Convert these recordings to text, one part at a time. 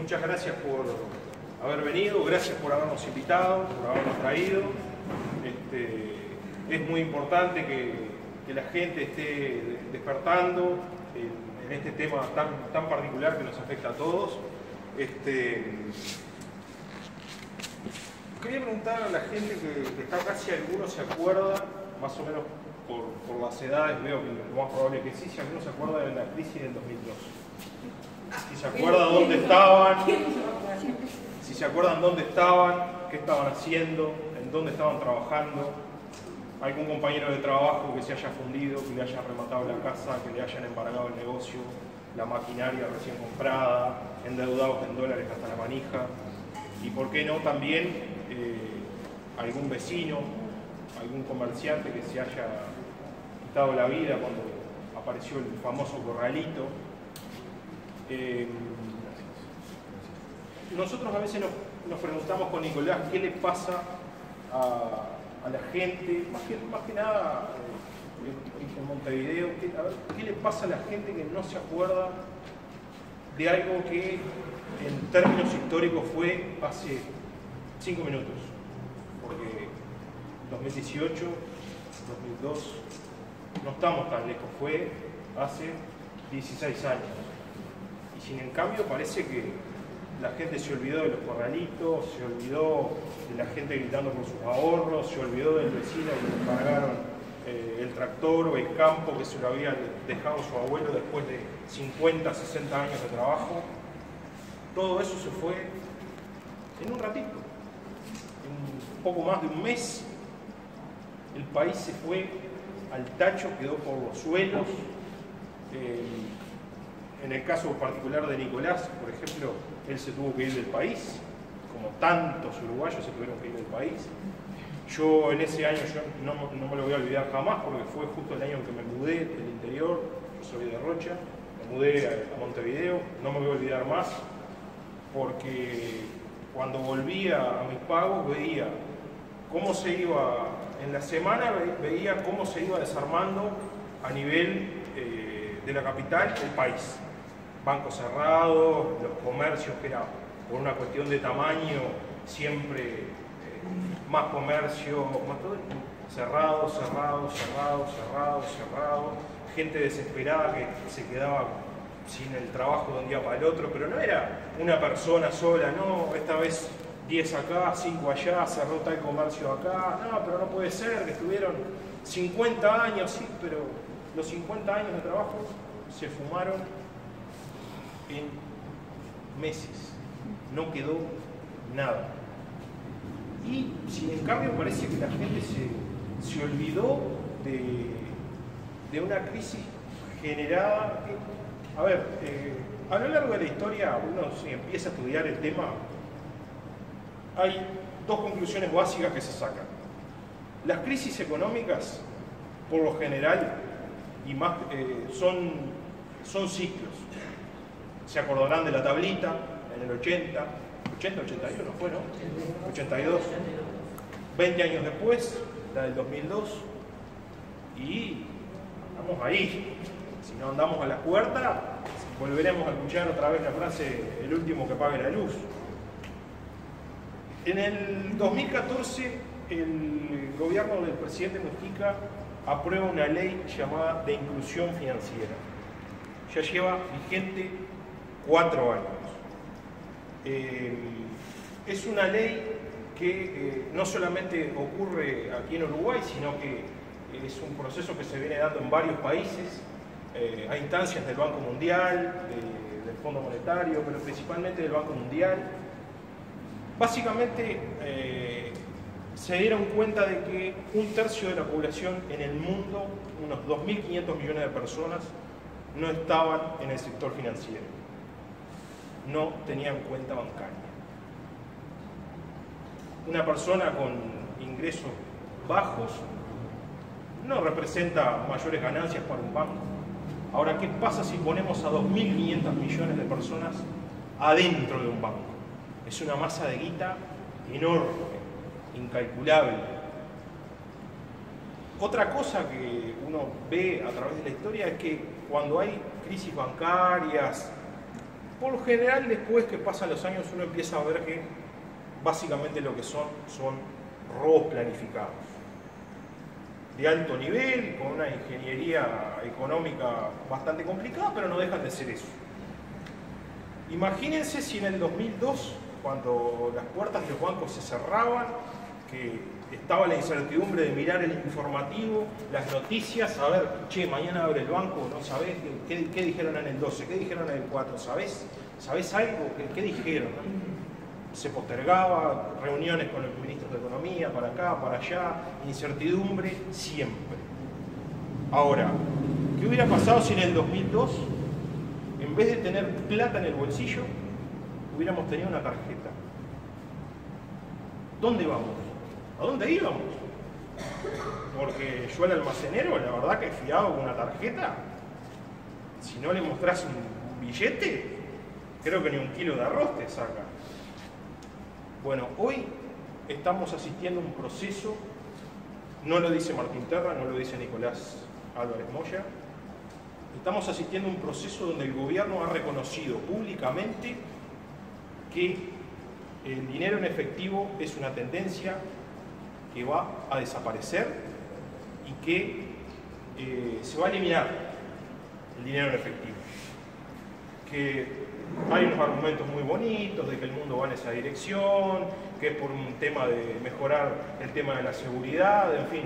muchas gracias por haber venido, gracias por habernos invitado, por habernos traído. Es muy importante que la gente esté despertando en este tema tan particular que nos afecta a todos. Quería preguntar a la gente que está acá si alguno se acuerda, más o menos por las edades, veo que lo más probable que sí, si alguno se acuerda de la crisis del 2002. Si se acuerda dónde estaban, si se acuerdan dónde estaban, qué estaban haciendo, en dónde estaban trabajando, algún compañero de trabajo que se haya fundido, que le hayan rematado la casa, que le hayan embargado el negocio, la maquinaria recién comprada, endeudados en dólares hasta la manija, y por qué no también algún vecino, algún comerciante que se haya quitado la vida cuando apareció el famoso corralito. Nosotros a veces nos preguntamos con Nicolás qué le pasa a la gente, más que nada en Montevideo, a ver, qué le pasa a la gente que no se acuerda de algo que en términos históricos fue hace 5 minutos, porque 2018, 2002, no estamos tan lejos, fue hace 16 años. Y sin en cambio parece que la gente se olvidó de los corralitos, se olvidó de la gente gritando por sus ahorros, se olvidó del vecino que le pagaron el tractor o el campo que se lo había dejado su abuelo después de 50, 60 años de trabajo. Todo eso se fue en un ratito, en un poco más de un mes. El país se fue al tacho, quedó por los suelos. En el caso particular de Nicolás, por ejemplo, él se tuvo que ir del país, como tantos uruguayos se tuvieron que ir del país. Yo en ese año no me lo voy a olvidar jamás, porque fue justo el año en que me mudé del interior. Yo soy de Rocha, me mudé a Montevideo, no me voy a olvidar más, porque cuando volvía a mis pagos veía cómo se iba, en la semana veía cómo se iba desarmando a nivel de la capital el país. Bancos cerrados, los comercios que era por una cuestión de tamaño, siempre más comercio, más todo, cerrado, gente desesperada que se quedaba sin el trabajo de un día para el otro, pero no era una persona sola, no, esta vez 10 acá, 5 allá, cerró tal comercio acá, no, pero no puede ser, que estuvieron 50 años, sí, pero los 50 años de trabajo se fumaron en meses, no quedó nada. Y sin en cambio parece que la gente se olvidó de una crisis generada. A ver, a lo largo de la historia, uno si empieza a estudiar el tema, hay dos conclusiones básicas que se sacan. Las crisis económicas, por lo general, y más, son ciclos. Se acordarán de la tablita en el 81 fue, ¿no? 82, 20 años después, la del 2002, y andamos ahí. Si no andamos a la puerta, volveremos a escuchar otra vez la frase, el último que pague la luz. En el 2014, el gobierno del presidente Mujica aprueba una ley llamada de inclusión financiera. Ya lleva vigente 4 años. Es una ley que no solamente ocurre aquí en Uruguay, sino que es un proceso que se viene dando en varios países, a instancias del Banco Mundial, del Fondo Monetario, pero principalmente del Banco Mundial. Básicamente se dieron cuenta de que 1/3 de la población en el mundo, unos 2.500 millones de personas, no estaban en el sector financiero, no tenían cuenta bancaria. Una persona con ingresos bajos no representa mayores ganancias para un banco. Ahora, ¿qué pasa si ponemos a 2.500 millones de personas adentro de un banco? Es una masa de guita enorme, incalculable. Otra cosa que uno ve a través de la historia es que cuando hay crisis bancarias, Por lo general, después que pasan los años, uno empieza a ver que básicamente lo que son robos planificados de alto nivel, con una ingeniería económica bastante complicada, pero no dejan de ser eso. Imagínense si en el 2002, cuando las puertas de los bancos se cerraban, que estaba la incertidumbre de mirar el informativo, las noticias, a ver, che, mañana abre el banco, no sabés, ¿qué dijeron en el 12? ¿Qué dijeron en el 4? ¿Sabés algo? ¿Qué dijeron? Se postergaba, reuniones con los ministros de Economía, para acá, para allá, incertidumbre, siempre. Ahora, ¿qué hubiera pasado si en el 2002, en vez de tener plata en el bolsillo, hubiéramos tenido una tarjeta? ¿Dónde vamos? ¿A dónde íbamos? Porque yo al almacenero, la verdad que fiado con una tarjeta, si no le mostrás un billete, creo que ni un kilo de arroz te saca. Bueno, hoy estamos asistiendo a un proceso, no lo dice Martín Terra, no lo dice Nicolás Álvarez Moya, estamos asistiendo a un proceso donde el gobierno ha reconocido públicamente que el dinero en efectivo es una tendencia que va a desaparecer y que se va a eliminar el dinero en efectivo. Que hay unos argumentos muy bonitos de que el mundo va en esa dirección, que es por un tema de mejorar el tema de la seguridad, en fin.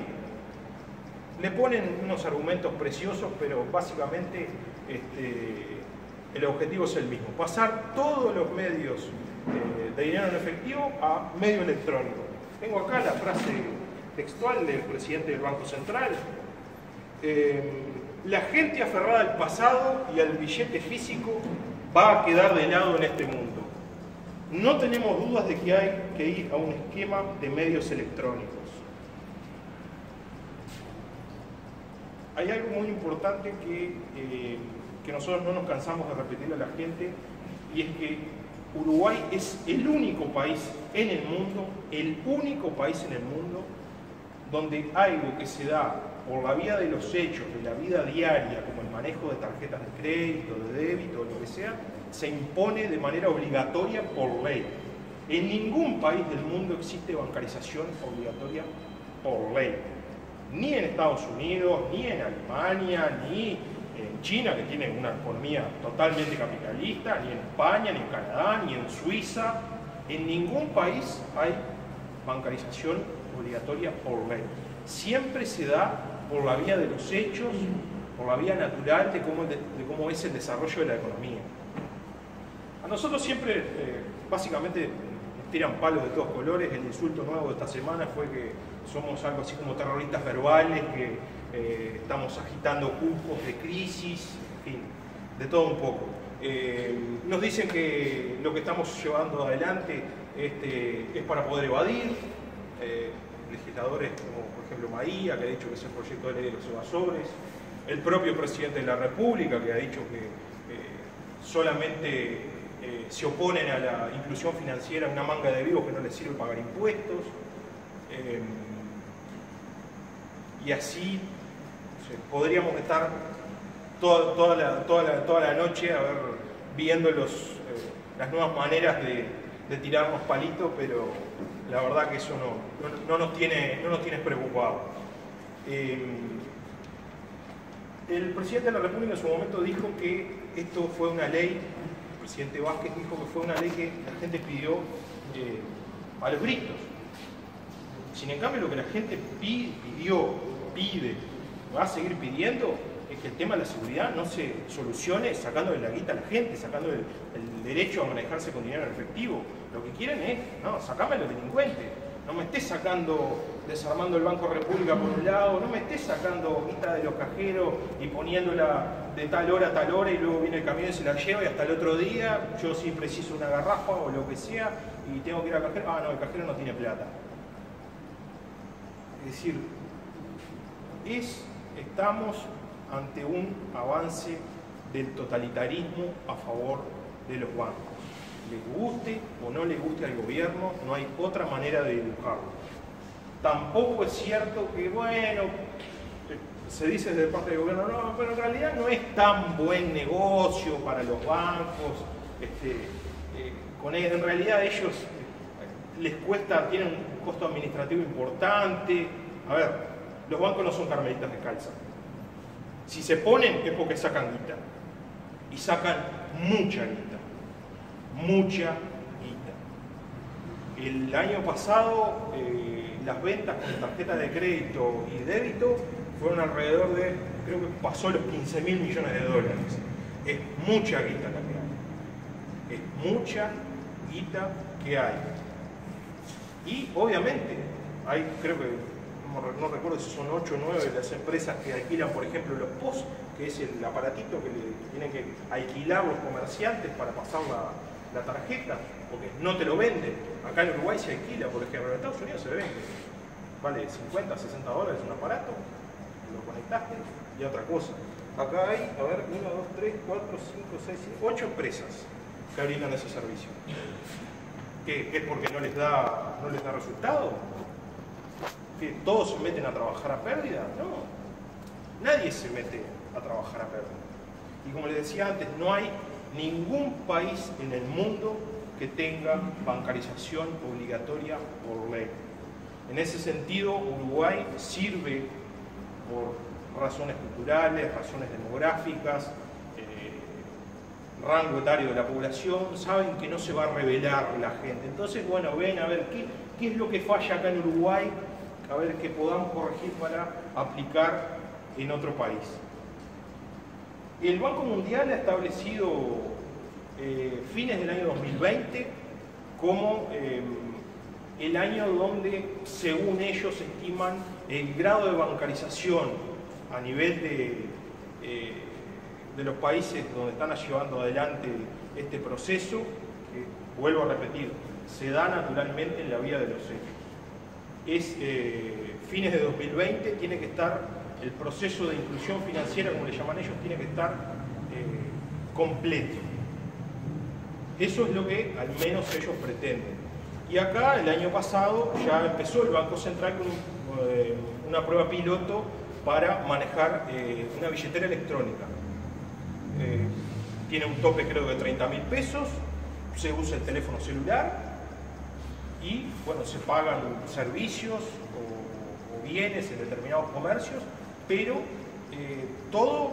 Le ponen unos argumentos preciosos, pero básicamente el objetivo es el mismo. Pasar todos los medios de dinero en efectivo a medio electrónico. Tengo acá la frase textual del presidente del Banco Central. La gente aferrada al pasado y al billete físico va a quedar de lado en este mundo. No tenemos dudas de que hay que ir a un esquema de medios electrónicos. Hay algo muy importante que nosotros no nos cansamos de repetir a la gente, y es que Uruguay es el único país en el mundo, donde algo que se da por la vía de los hechos, de la vida diaria, como el manejo de tarjetas de crédito, de débito, lo que sea, se impone de manera obligatoria por ley. En ningún país del mundo existe bancarización obligatoria por ley. Ni en Estados Unidos, ni en Alemania, ni en China, que tiene una economía totalmente capitalista, ni en España, ni en Canadá, ni en Suiza. En ningún país hay bancarización obligatoria por ley. Siempre se da por la vía de los hechos, por la vía natural de cómo es el desarrollo de la economía. A nosotros siempre, básicamente, nos tiran palos de todos colores. El insulto nuevo de esta semana fue que somos algo así como terroristas verbales, que estamos agitando cupos de crisis, en fin, de todo un poco. Nos dicen que lo que estamos llevando adelante es para poder evadir. Legisladores como, por ejemplo, Mahía, que ha dicho que es el proyecto de ley de los evasores. El propio presidente de la República, que ha dicho que solamente se oponen a la inclusión financiera una manga de vivos que no les sirve pagar impuestos. Y así podríamos estar toda la noche a ver, viendo las nuevas maneras de tirarnos palitos, pero la verdad que eso no nos tiene preocupados. El presidente de la República en su momento dijo que esto fue una ley, el presidente Vázquez dijo que fue una ley que la gente pidió a los gritos. Sin en cambio, lo que la gente pide, va a seguir pidiendo, es que el tema de la seguridad no se solucione sacándole la guita a la gente, sacándole el derecho a manejarse con dinero en efectivo. Lo que quieren es, no, sacame a los delincuentes, no me estés sacando, desarmando el Banco República por un lado, no me estés sacando guita de los cajeros y poniéndola de tal hora y luego viene el camión y se la lleva y hasta el otro día yo sí preciso una garrafa o lo que sea y tengo que ir al cajero, ah no, el cajero no tiene plata. Es decir, estamos ante un avance del totalitarismo a favor de los bancos. Le guste o no le guste al gobierno, no hay otra manera de educarlo. Tampoco es cierto que, bueno, se dice desde parte del gobierno, no, pero en realidad no es tan buen negocio para los bancos, en realidad ellos les cuesta, tienen un costo administrativo importante. A ver, los bancos no son carmelitas descalzas. Si se ponen es porque sacan guita, y sacan mucha guita, mucha guita. El año pasado las ventas con tarjeta de crédito y débito fueron alrededor de, creo que pasó los 15.000 millones de dólares. Es mucha guita la que hay, es mucha guita que hay. Y obviamente hay, creo que, no recuerdo si son 8 o 9 las empresas que alquilan, por ejemplo, los POS, que es el aparatito que le tienen que alquilar los comerciantes para pasar la tarjeta, porque no te lo venden. Acá en Uruguay se alquila, por ejemplo, en Estados Unidos se vende, vale 50, 60 dólares un aparato, lo conectaste y otra cosa. Acá hay, a ver, 1, 2, 3, 4, 5, 6, 7, 8 empresas que brindan ese servicio. ¿Qué? ¿Es porque no les da resultado? ¿Que todos se meten a trabajar a pérdida? No, nadie se mete a trabajar a pérdida. Y como les decía antes, no hay ningún país en el mundo que tenga bancarización obligatoria por ley. En ese sentido, Uruguay sirve por razones culturales, razones demográficas, rango etario de la población, saben que no se va a rebelar la gente. Entonces, bueno, ven a ver qué es lo que falla acá en Uruguay, a ver qué podamos corregir para aplicar en otro país. El Banco Mundial ha establecido fines del año 2020 como el año donde, según ellos, estiman el grado de bancarización a nivel de los países donde están llevando adelante este proceso, que, vuelvo a repetir, se da naturalmente en la vía de los hechos. Es fines de 2020, tiene que estar el proceso de inclusión financiera, como le llaman ellos, tiene que estar completo. Eso es lo que al menos ellos pretenden. Y acá el año pasado ya empezó el Banco Central con una prueba piloto para manejar una billetera electrónica. Tiene un tope, creo, de 30.000 pesos, se usa el teléfono celular. Y bueno, se pagan servicios o bienes en determinados comercios, pero todo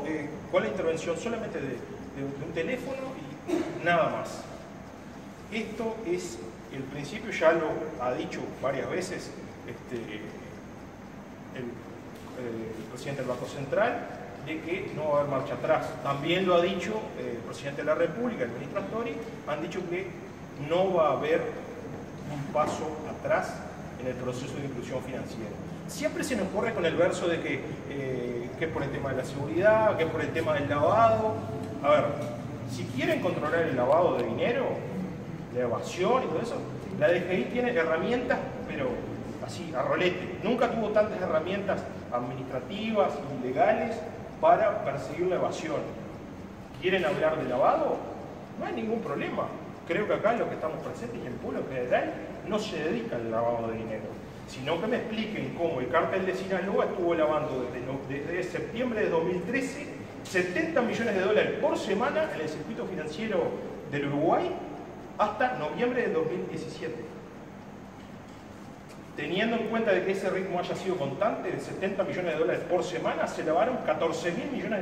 con la intervención solamente de un teléfono y nada más. Esto es el principio, ya lo ha dicho varias veces el presidente del Banco Central, de que no va a haber marcha atrás. También lo ha dicho el presidente de la República, el ministro Astori, han dicho que no va a haber un paso atrás en el proceso de inclusión financiera. Siempre se nos corre con el verso de que es por el tema de la seguridad, que es por el tema del lavado. A ver, si quieren controlar el lavado de dinero, la evasión y todo eso, la DGI tiene herramientas, pero así, a rolete. Nunca tuvo tantas herramientas administrativas y legales para perseguir la evasión. ¿Quieren hablar de lavado? No hay ningún problema. Creo que acá los que estamos presentes y en público general no se dedican al lavado de dinero, sino que me expliquen cómo el cártel de Sinaloa estuvo lavando desde septiembre de 2013 $70 millones por semana en el circuito financiero del Uruguay hasta noviembre de 2017. Teniendo en cuenta de que ese ritmo haya sido constante de $70 millones por semana, se lavaron $14.000 millones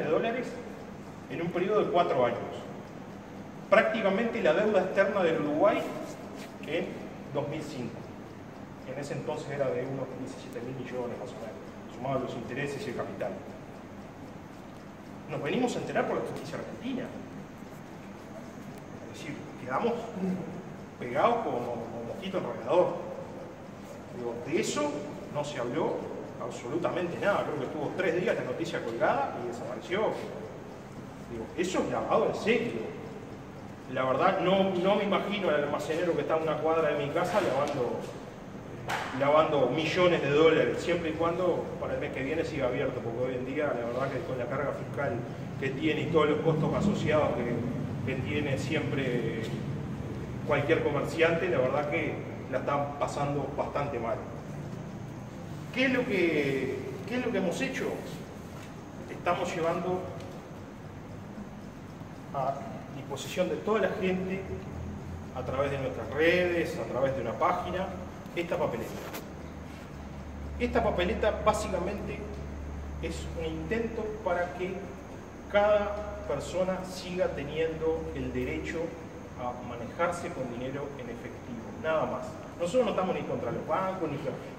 en un periodo de 4 años. Prácticamente la deuda externa del Uruguay en 2005. En ese entonces era de unos 17.000 millones más o menos, sumados los intereses y el capital. Nos venimos a enterar por la justicia argentina. Es decir, quedamos pegados como mosquito enredador. Digo, de eso no se habló absolutamente nada. Creo que estuvo 3 días la noticia colgada y desapareció. Digo, eso es lavado en serio. La verdad, no me imagino al almacenero que está a una cuadra de mi casa lavando millones de dólares, siempre y cuando para el mes que viene siga abierto, porque hoy en día, la verdad que con la carga fiscal que tiene y todos los costos asociados que tiene siempre cualquier comerciante, la verdad que la están pasando bastante mal. ¿Qué es lo que hemos hecho? estamos llevando a disposición de toda la gente, a través de nuestras redes, a través de una página, esta papeleta. Esta papeleta básicamente es un intento para que cada persona siga teniendo el derecho a manejarse con dinero en efectivo, nada más. Nosotros no estamos ni contra los bancos,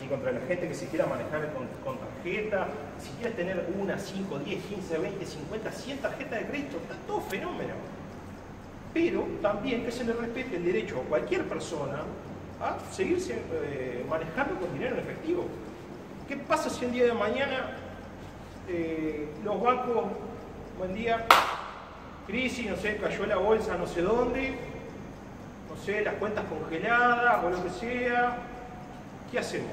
ni contra la gente que se quiera manejar con tarjeta, si quieres tener una, 5, 10, 15, 20, 50, 100 tarjetas de crédito, está todo fenómeno. Pero también que se le respete el derecho a cualquier persona a seguirse manejando con dinero en efectivo. ¿Qué pasa si el día de mañana los bancos, buen día, crisis, no sé, cayó la bolsa no sé dónde, no sé, las cuentas congeladas o lo que sea? ¿Qué hacemos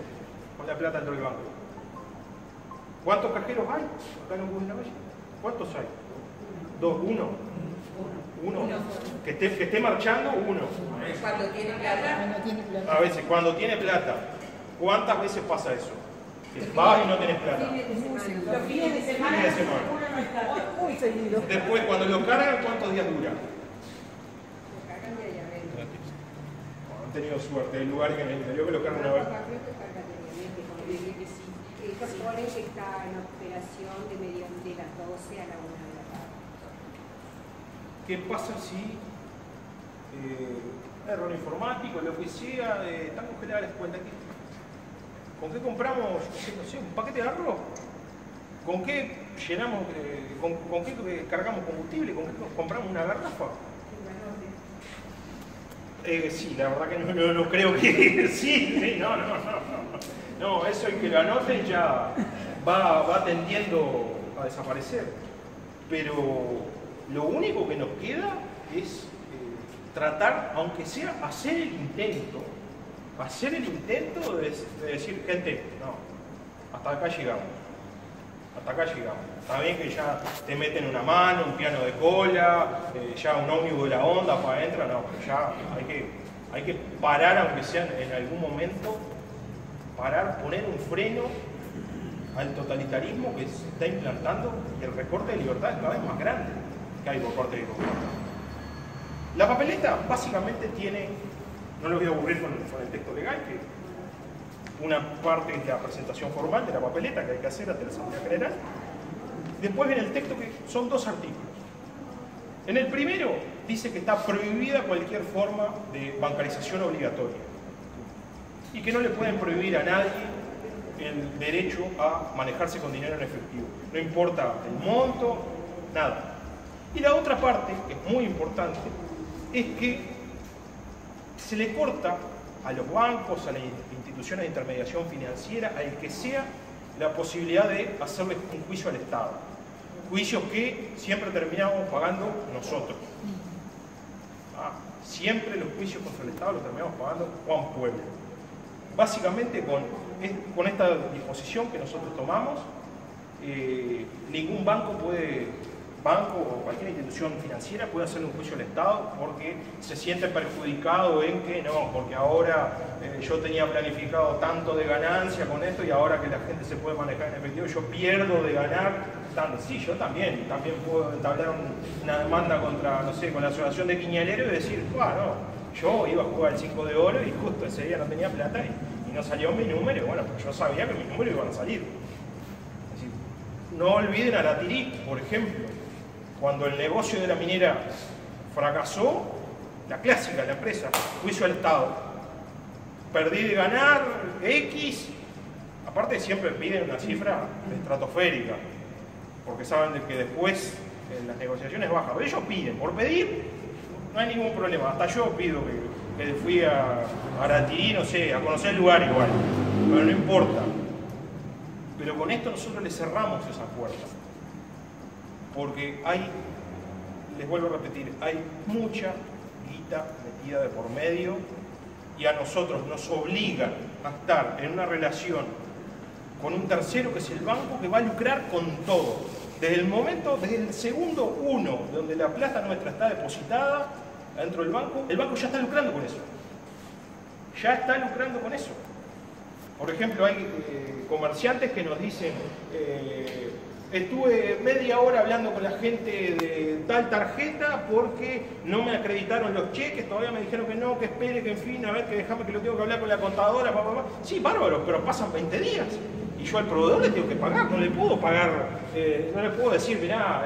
con la plata dentro del banco? ¿Cuántos cajeros hay acá en Ombúes de Lavalle? ¿Cuántos hay? ¿Dos? ¿Uno? Uno. Que esté marchando, uno. Cuando tiene plata. A veces, cuando tiene plata. ¿Cuántas veces pasa eso? Que vas y no tenés plata. Los fines de semana. Uno no está. Muy seguido. Después, cuando lo cargan, ¿cuántos días dura? Lo cargan diariamente. Bueno, han tenido suerte. Hay lugares que en el interior que lo cargan una vez. Esta pone que está en operación de mediante las 12 a la 1. ¿Qué pasa si error informático, lo que sea, están congeladas las cuentas aquí? ¿Con qué compramos, no sé, un paquete de arroz? ¿Con qué llenamos, con qué cargamos combustible? ¿Con qué compramos una garrafa? Sí, la verdad que no creo que sí, no, eso el que lo anoten ya va tendiendo a desaparecer. Pero lo único que nos queda es tratar, aunque sea hacer el intento de decir, gente, no, hasta acá llegamos. Está bien que ya te meten una mano, un piano de cola, ya un ómnibus de la onda para adentro, no, pero ya hay que parar, aunque sea en algún momento, poner un freno al totalitarismo que se está implantando, y el recorte de libertad es cada vez más grande. Que hay por parte de gobierno. La papeleta básicamente tiene, no lo voy a aburrir con el texto legal, que una parte es la presentación formal de la papeleta que hay que hacer ante la Asamblea General. Después viene el texto, que son dos artículos. En el primero dice que está prohibida cualquier forma de bancarización obligatoria y que no le pueden prohibir a nadie el derecho a manejarse con dinero en efectivo, no importa el monto, nada. Y la otra parte, que es muy importante, es que se le corta a los bancos, a las instituciones de intermediación financiera, al que sea, la posibilidad de hacerle un juicio al Estado. Juicios que siempre terminamos pagando nosotros. Siempre los juicios contra el Estado los terminamos pagando Juan Pueblo. Básicamente con esta disposición que nosotros tomamos, ningún banco o cualquier institución financiera puede hacerle un juicio al Estado porque se siente perjudicado en que no, porque ahora yo tenía planificado tanto de ganancia con esto y ahora que la gente se puede manejar en efectivo, yo pierdo de ganar tanto. Sí, yo también puedo entablar una demanda contra, no sé, con la asociación de Quiñalero y decir, no, yo iba a jugar el 5 de oro y justo ese día no tenía plata y no salió mi número, y bueno, pues yo sabía que mis números iban a salir. Es decir, no olviden a Aratirí, por ejemplo. Cuando el negocio de la minera fracasó, la clásica, la empresa, juicio al Estado. Perdí de ganar X, aparte siempre piden una cifra estratosférica, porque saben que después en las negociaciones baja. Pero ellos piden, por pedir, no hay ningún problema. Hasta yo pido que fui a Aratirí, no sé, a conocer el lugar igual, pero no importa. Pero con esto nosotros le cerramos esa puerta. Porque les vuelvo a repetir, hay mucha guita metida de por medio y a nosotros nos obligan a estar en una relación con un tercero que es el banco, que va a lucrar con todo. Desde el segundo uno, donde la plata nuestra está depositada dentro del banco, el banco ya está lucrando con eso. Por ejemplo, hay comerciantes que nos dicen Estuve media hora hablando con la gente de tal tarjeta porque no me acreditaron los cheques, todavía me dijeron que no, que espere, que en fin, a ver, que déjame que lo tengo que hablar con la contadora, papá, papá. Sí, bárbaro, pero pasan 20 días y yo al proveedor le tengo que pagar, no le puedo pagar, no le puedo decir, mirá,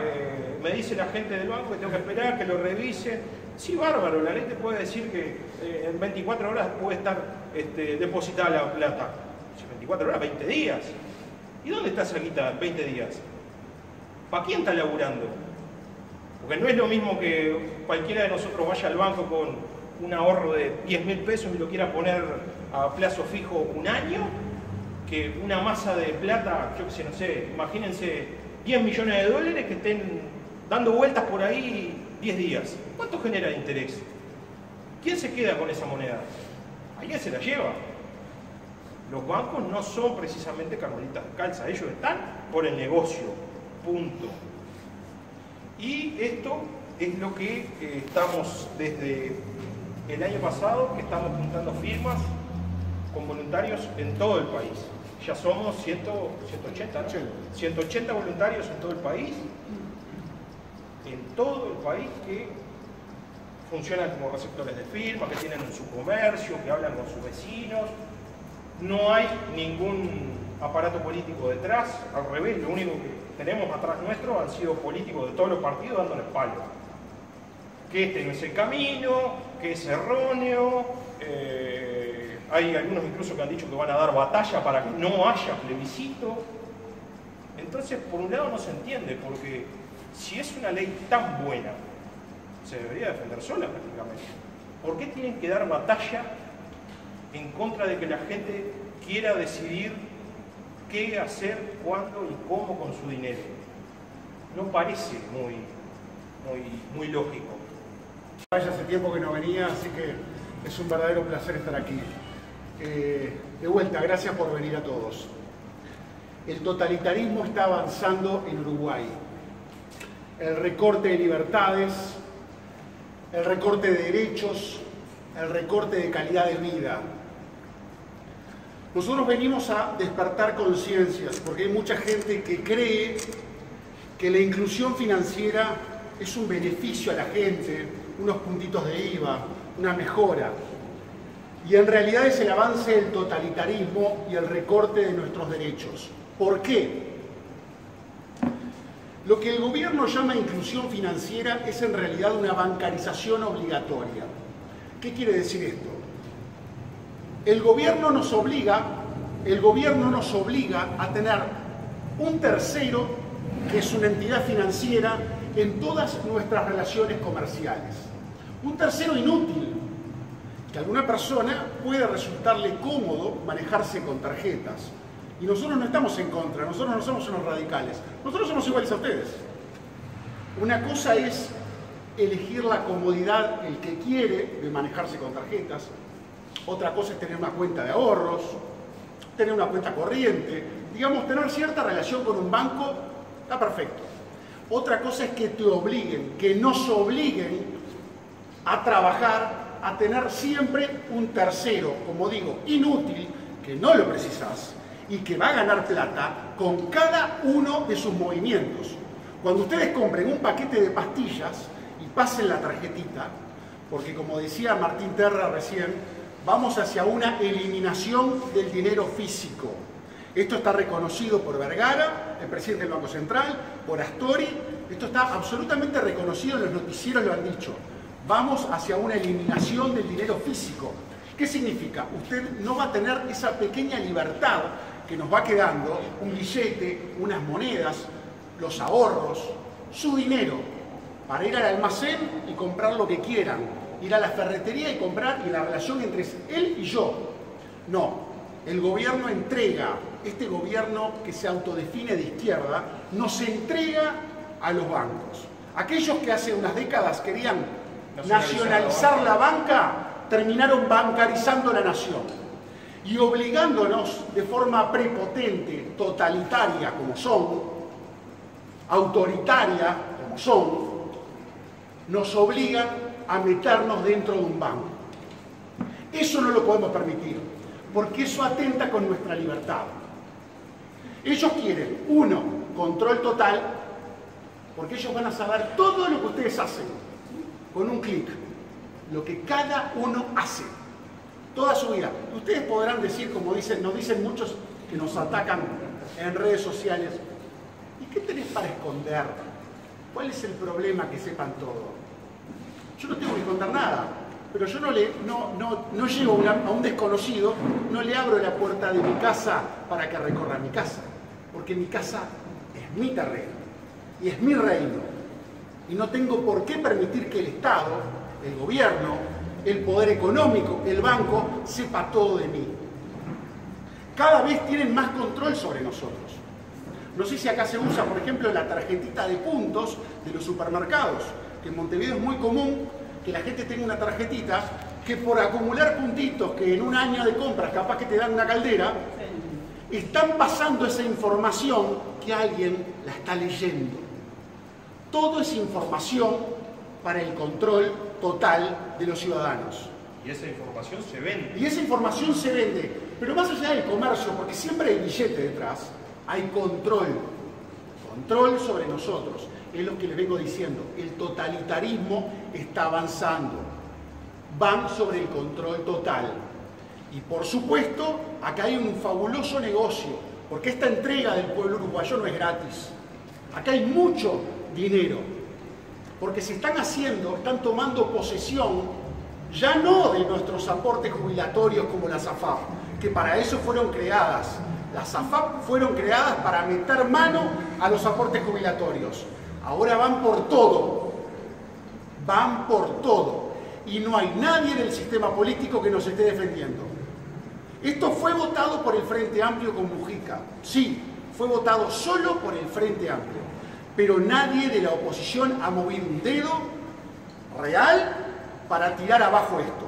me dice la gente del banco que tengo que esperar, que lo revisen. Sí, bárbaro, la ley te puede decir que en 24 horas puede estar depositada la plata. 24 horas, 20 días. ¿Y dónde está esa guita en 20 días? ¿Para quién está laburando? Porque no es lo mismo que cualquiera de nosotros vaya al banco con un ahorro de 10.000 pesos y lo quiera poner a plazo fijo un año, que una masa de plata, yo que sé, no sé, imagínense 10 millones de dólares que estén dando vueltas por ahí 10 días. ¿Cuánto genera de interés? ¿Quién se queda con esa moneda? ¿Alguien se la lleva? Los bancos no son precisamente carmelitas de calza, ellos están por el negocio, punto. Y esto es lo que estamos desde el año pasado, que estamos juntando firmas con voluntarios en todo el país. Ya somos 180 voluntarios en todo el país, que funcionan como receptores de firmas, que tienen en su comercio, que hablan con sus vecinos. No hay ningún aparato político detrás, al revés, lo único que tenemos atrás nuestro han sido políticos de todos los partidos dándoles palos. Que este no es el camino, que es erróneo, hay algunos incluso que han dicho que van a dar batalla para que no haya plebiscito. Entonces, por un lado no se entiende, porque si es una ley tan buena, se debería defender sola prácticamente. ¿Por qué tienen que dar batalla en contra de que la gente quiera decidir qué hacer, cuándo y cómo con su dinero? No parece muy lógico. Hace tiempo que no venía, así que es un verdadero placer estar aquí. De vuelta, gracias por venir a todos. El totalitarismo está avanzando en Uruguay. El recorte de libertades, el recorte de derechos, el recorte de calidad de vida. Nosotros venimos a despertar conciencias, porque hay mucha gente que cree que la inclusión financiera es un beneficio a la gente, unos puntitos de IVA, una mejora. Y en realidad es el avance del totalitarismo y el recorte de nuestros derechos. ¿Por qué? Lo que el gobierno llama inclusión financiera es en realidad una bancarización obligatoria. ¿Qué quiere decir esto? El gobierno nos obliga a tener un tercero, que es una entidad financiera, en todas nuestras relaciones comerciales. Un tercero inútil, que a alguna persona puede resultarle cómodo manejarse con tarjetas. Y nosotros no estamos en contra, nosotros no somos unos radicales, nosotros somos iguales a ustedes. Una cosa es elegir la comodidad, el que quiere, de manejarse con tarjetas. Otra cosa es tener una cuenta de ahorros, tener una cuenta corriente. Digamos, tener cierta relación con un banco, está perfecto. Otra cosa es que te obliguen, que nos obliguen a trabajar, a tener siempre un tercero, como digo, inútil, que no lo precisás y que va a ganar plata con cada uno de sus movimientos. Cuando ustedes compren un paquete de pastillas, pasen la tarjetita, porque como decía Martín Terra recién, vamos hacia una eliminación del dinero físico. Esto está reconocido por Vergara, el presidente del Banco Central, por Astori, esto está absolutamente reconocido, los noticieros lo han dicho. Vamos hacia una eliminación del dinero físico. ¿Qué significa? Usted no va a tener esa pequeña libertad que nos va quedando, un billete, unas monedas, los ahorros, su dinero, para ir al almacén y comprar lo que quieran, ir a la ferretería y comprar, y la relación entre él y yo. No, el gobierno entrega, este gobierno que se autodefine de izquierda, nos entrega a los bancos. Aquellos que hace unas décadas querían nacionalizar la banca, terminaron bancarizando la nación y obligándonos de forma prepotente, totalitaria como son, autoritaria como son, nos obligan a meternos dentro de un banco. Eso no lo podemos permitir, porque eso atenta con nuestra libertad. Ellos quieren, uno, control total, porque ellos van a saber todo lo que ustedes hacen, con un clic, lo que cada uno hace, toda su vida. Ustedes podrán decir, como dicen, nos dicen muchos que nos atacan en redes sociales, ¿y qué tenés para esconder? ¿Cuál es el problema que sepan todo? Yo no tengo que esconder nada, pero yo no llego a un desconocido, no le abro la puerta de mi casa para que recorra mi casa, porque mi casa es mi terreno y es mi reino. Y no tengo por qué permitir que el Estado, el gobierno, el poder económico, el banco, sepa todo de mí. Cada vez tienen más control sobre nosotros. No sé si acá se usa, por ejemplo, la tarjetita de puntos de los supermercados, que en Montevideo es muy común que la gente tenga una tarjetita que por acumular puntitos que en un año de compras capaz que te dan una caldera, están pasando esa información que alguien la está leyendo. Todo es información para el control total de los ciudadanos. Y esa información se vende. Y esa información se vende. Pero más allá del comercio, porque siempre hay billete detrás, hay control. Control sobre nosotros. Es lo que les vengo diciendo. El totalitarismo está avanzando. Van sobre el control total. Y por supuesto, acá hay un fabuloso negocio. Porque esta entrega del pueblo uruguayo no es gratis. Acá hay mucho dinero, porque se están haciendo, están tomando posesión ya no de nuestros aportes jubilatorios como las AFAP, que para eso fueron creadas. Las AFAP fueron creadas para meter mano a los aportes jubilatorios. Ahora van por todo, van por todo, y no hay nadie en el sistema político que nos esté defendiendo. Esto fue votado por el Frente Amplio con Mujica, sí, fue votado solo por el Frente Amplio. Pero nadie de la oposición ha movido un dedo real para tirar abajo esto.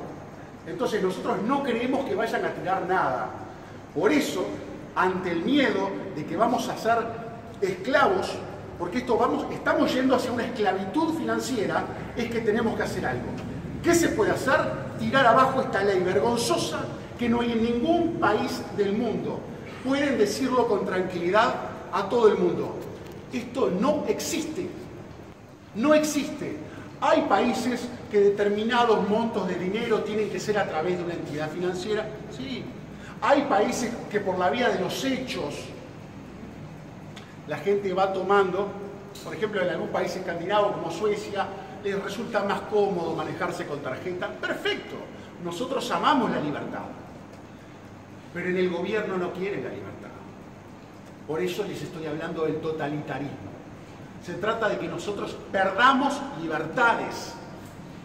Entonces nosotros no creemos que vayan a tirar nada. Por eso, ante el miedo de que vamos a ser esclavos, porque estamos yendo hacia una esclavitud financiera, es que tenemos que hacer algo. ¿Qué se puede hacer? Tirar abajo esta ley vergonzosa que no hay en ningún país del mundo. Pueden decirlo con tranquilidad a todo el mundo. Esto no existe, no existe. Hay países que determinados montos de dinero tienen que ser a través de una entidad financiera, sí. Hay países que por la vía de los hechos la gente va tomando, por ejemplo en algún país escandinavo como Suecia, les resulta más cómodo manejarse con tarjeta, perfecto. Nosotros amamos la libertad, pero en el gobierno no quieren la libertad. Por eso les estoy hablando del totalitarismo. Se trata de que nosotros perdamos libertades.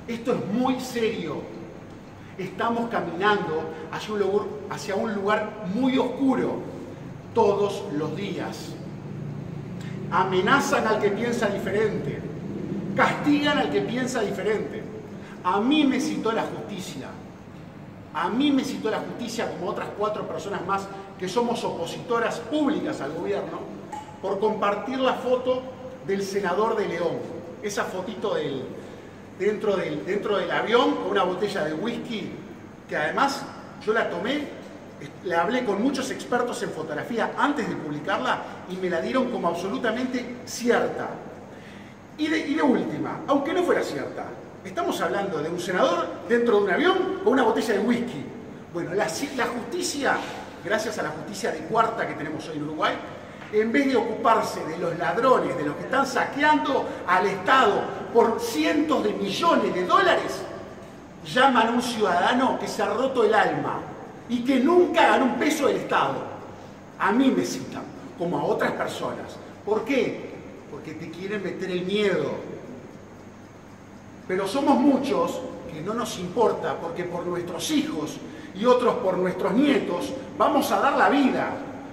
Esto es muy serio. Estamos caminando hacia un lugar muy oscuro todos los días. Amenazan al que piensa diferente. Castigan al que piensa diferente. A mí me citó la justicia. A mí me citó la justicia, como otras 4 personas más que somos opositoras públicas al gobierno, por compartir la foto del senador de León. Esa fotito dentro del avión con una botella de whisky, que además yo la tomé, la hablé con muchos expertos en fotografía antes de publicarla y me la dieron como absolutamente cierta. Y de última, aunque no fuera cierta, estamos hablando de un senador dentro de un avión con una botella de whisky. Bueno, la justicia, gracias a la justicia de cuarta que tenemos hoy en Uruguay, en vez de ocuparse de los ladrones, de los que están saqueando al Estado por cientos de millones de dólares, llaman a un ciudadano que se ha roto el alma y que nunca ganó un peso del Estado. A mí me citan, como a otras personas. ¿Por qué? Porque te quieren meter el miedo. Pero somos muchos que no nos importa, porque por nuestros hijos y otros por nuestros nietos vamos a dar la vida,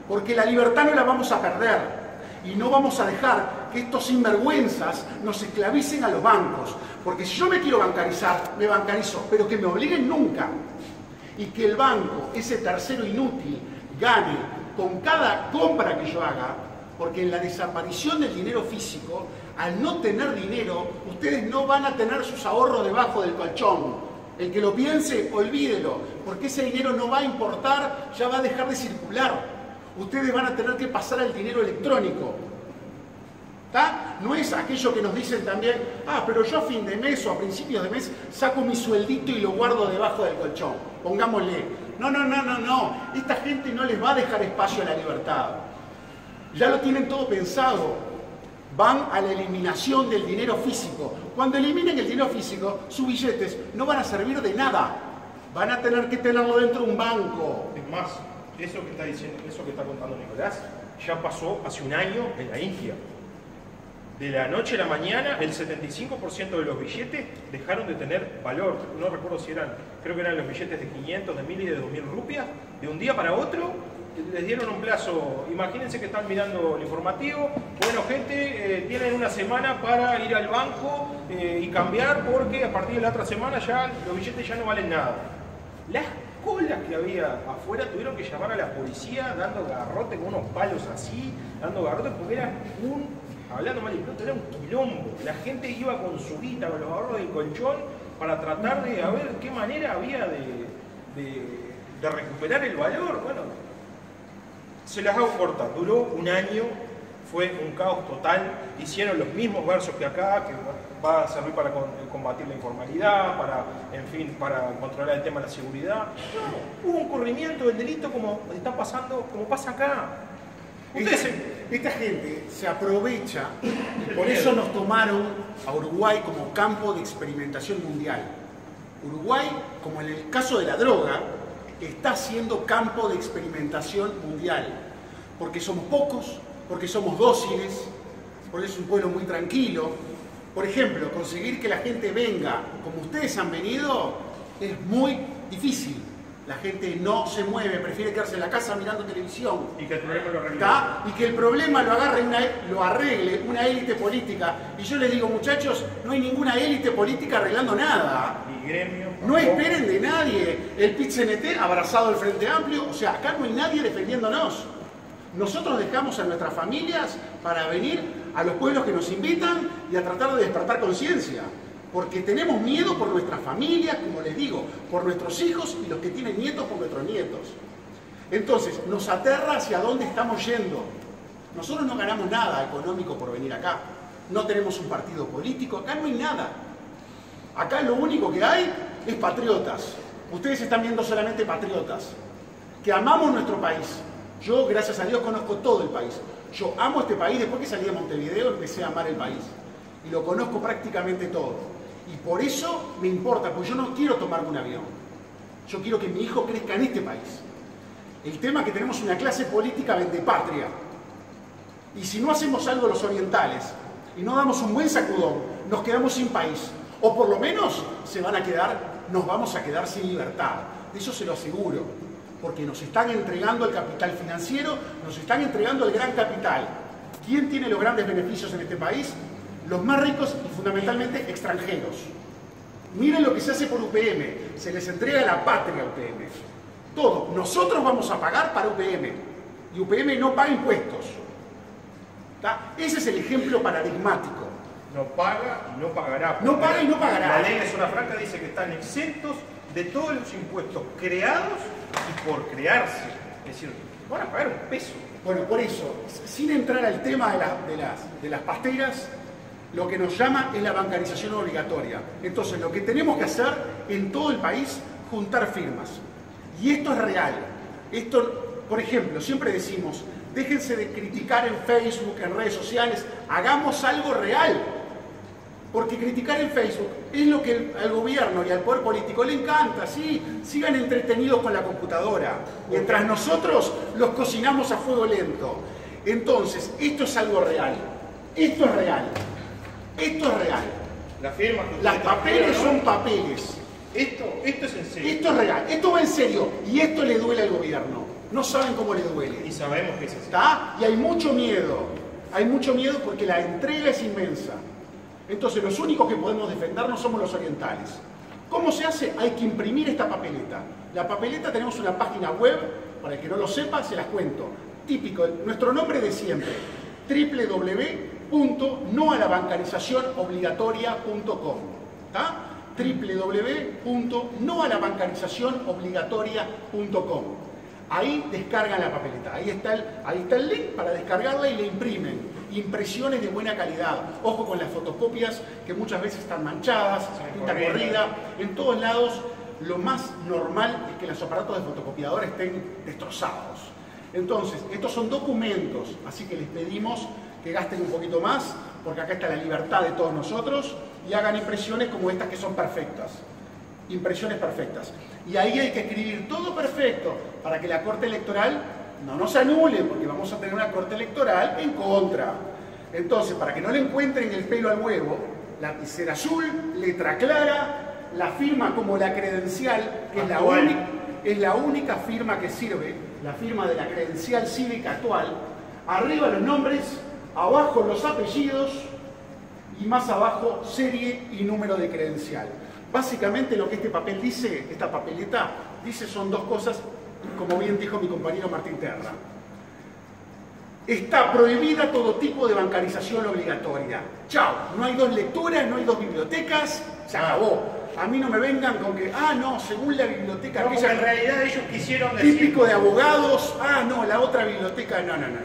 porque la libertad no la vamos a perder y no vamos a dejar que estos sinvergüenzas nos esclavicen a los bancos, porque si yo me quiero bancarizar, me bancarizo, pero que me obliguen nunca, y que el banco, ese tercero inútil, gane con cada compra que yo haga, porque en la desaparición del dinero físico, al no tener dinero, ustedes no van a tener sus ahorros debajo del colchón. El que lo piense, olvídelo, porque ese dinero no va a importar, ya va a dejar de circular. Ustedes van a tener que pasar al dinero electrónico. no es aquello que nos dicen también, ah, pero yo a fin de mes o a principios de mes saco mi sueldito y lo guardo debajo del colchón, pongámosle. No, no, no, no, no, esta gente no les va a dejar espacio a la libertad. Ya lo tienen todo pensado. Van a la eliminación del dinero físico. Cuando eliminen el dinero físico, sus billetes no van a servir de nada. Van a tener que tenerlo dentro de un banco. Es más, eso que está diciendo, eso que está contando Nicolás, ya pasó hace un año en la India. De la noche a la mañana, el 75% de los billetes dejaron de tener valor. No recuerdo si eran, creo que eran los billetes de 500, de 1000 y de 2000 rupias. De un día para otro les dieron un plazo. Imagínense que están mirando el informativo, bueno gente, tienen una semana para ir al banco y cambiar, porque a partir de la otra semana ya los billetes ya no valen nada. Las colas que había afuera, tuvieron que llamar a la policía dando garrote con unos palos así, dando garrote, porque era un, hablando mal y pronto, era un quilombo. La gente iba con su guita, con los ahorros del colchón, para tratar de a ver qué manera había de recuperar el valor. Bueno, se las hago corta, duró un año, fue un caos total, hicieron los mismos versos que acá, que va a servir para combatir la informalidad, para, en fin, para controlar el tema de la seguridad. No, hubo un corrimiento del delito como está pasando, como pasa acá. Esta gente se aprovecha, por eso nos tomaron a Uruguay como campo de experimentación mundial. Uruguay, como en el caso de la droga, está siendo campo de experimentación mundial, porque somos pocos, porque somos dóciles, porque es un pueblo muy tranquilo. Por ejemplo, conseguir que la gente venga como ustedes han venido es muy difícil. La gente no se mueve, prefiere quedarse en la casa mirando televisión. Y que el problema lo arregle. ¿Tá? Y que el problema lo agarre una, lo arregle una élite política. Y yo les digo, muchachos, no hay ninguna élite política arreglando nada. Ni gremio. No esperen de nadie. El PIT-CNT abrazado al Frente Amplio. O sea, acá no hay nadie defendiéndonos. Nosotros dejamos a nuestras familias para venir a los pueblos que nos invitan y a tratar de despertar conciencia. Porque tenemos miedo por nuestra familia, como les digo, por nuestros hijos y los que tienen nietos por nuestros nietos. Entonces, nos aterra hacia dónde estamos yendo. Nosotros no ganamos nada económico por venir acá. No tenemos un partido político, acá no hay nada. Acá lo único que hay es patriotas. Ustedes están viendo solamente patriotas. Que amamos nuestro país. Yo, gracias a Dios, conozco todo el país. Yo amo este país, después que salí de Montevideo empecé a amar el país. Y lo conozco prácticamente todo. Y por eso me importa, porque yo no quiero tomarme un avión. Yo quiero que mi hijo crezca en este país. El tema es que tenemos una clase política vendepatria. Y si no hacemos algo los orientales y no damos un buen sacudón, nos quedamos sin país. O por lo menos se van a quedar, nos vamos a quedar sin libertad. De eso se lo aseguro. Porque nos están entregando al capital financiero, nos están entregando al gran capital. ¿Quién tiene los grandes beneficios en este país? Los más ricos y fundamentalmente extranjeros. Miren lo que se hace por UPM. Se les entrega la patria a UPM. Todo. Nosotros vamos a pagar para UPM. Y UPM no paga impuestos. ¿Tá? Ese es el ejemplo paradigmático. No paga y no pagará. No paga y no pagará. La ley de zona franca dice que están exentos de todos los impuestos creados y por crearse. Es decir, van a pagar un peso. Bueno, por eso, sin entrar al tema de las pasteras, lo que nos llama es la bancarización obligatoria. Entonces, lo que tenemos que hacer en todo el país, juntar firmas. Y esto es real. Esto, por ejemplo, siempre decimos, déjense de criticar en Facebook, en redes sociales, hagamos algo real. Porque criticar en Facebook es lo que al gobierno y al poder político le encanta, sí, sigan entretenidos con la computadora, mientras nosotros los cocinamos a fuego lento. Entonces, esto es algo real. Esto es real. Esto es real. La firma, las papeles son papeles. Esto es en serio. Esto es real. Esto va en serio. Y esto le duele al gobierno. No saben cómo le duele. Y sabemos que es así. ¿Está? Y hay mucho miedo. Hay mucho miedo porque la entrega es inmensa. Entonces, los únicos que podemos defendernos somos los orientales. ¿Cómo se hace? Hay que imprimir esta papeleta. La papeleta, tenemos una página web. Para el que no lo sepa, se las cuento. Típico. Nuestro nombre de siempre. www.noalabancarizacionobligatoria.com. ¿Está? www.noalabancarizacionobligatoria.com. Ahí descargan la papeleta, ahí está el link para descargarla y la imprimen. Impresiones de buena calidad. Ojo con las fotocopias que muchas veces están manchadas, están corridas. En todos lados lo más normal es que los aparatos de fotocopiadora estén destrozados. Entonces, estos son documentos, así que les pedimos que gasten un poquito más, porque acá está la libertad de todos nosotros, y hagan impresiones como estas que son perfectas. Impresiones perfectas. Y ahí hay que escribir todo perfecto para que la Corte Electoral no nos anule, porque vamos a tener una Corte Electoral en contra. Entonces, para que no le encuentren el pelo al huevo, lapicera azul, letra clara, la firma como la credencial, que es la única firma que sirve, la firma de la credencial cívica actual, arriba los nombres, abajo los apellidos y más abajo serie y número de credencial. Básicamente lo que este papel dice, esta papeleta, dice son dos cosas, como bien dijo mi compañero Martín Terra. Está prohibida todo tipo de bancarización obligatoria. Chao, no hay dos lecturas, no hay dos bibliotecas, se acabó. A mí no me vengan con que, ah no, según la biblioteca... No, aquella, en realidad ellos quisieron decir... Típico de abogados, ah no, la otra biblioteca, no, no, no.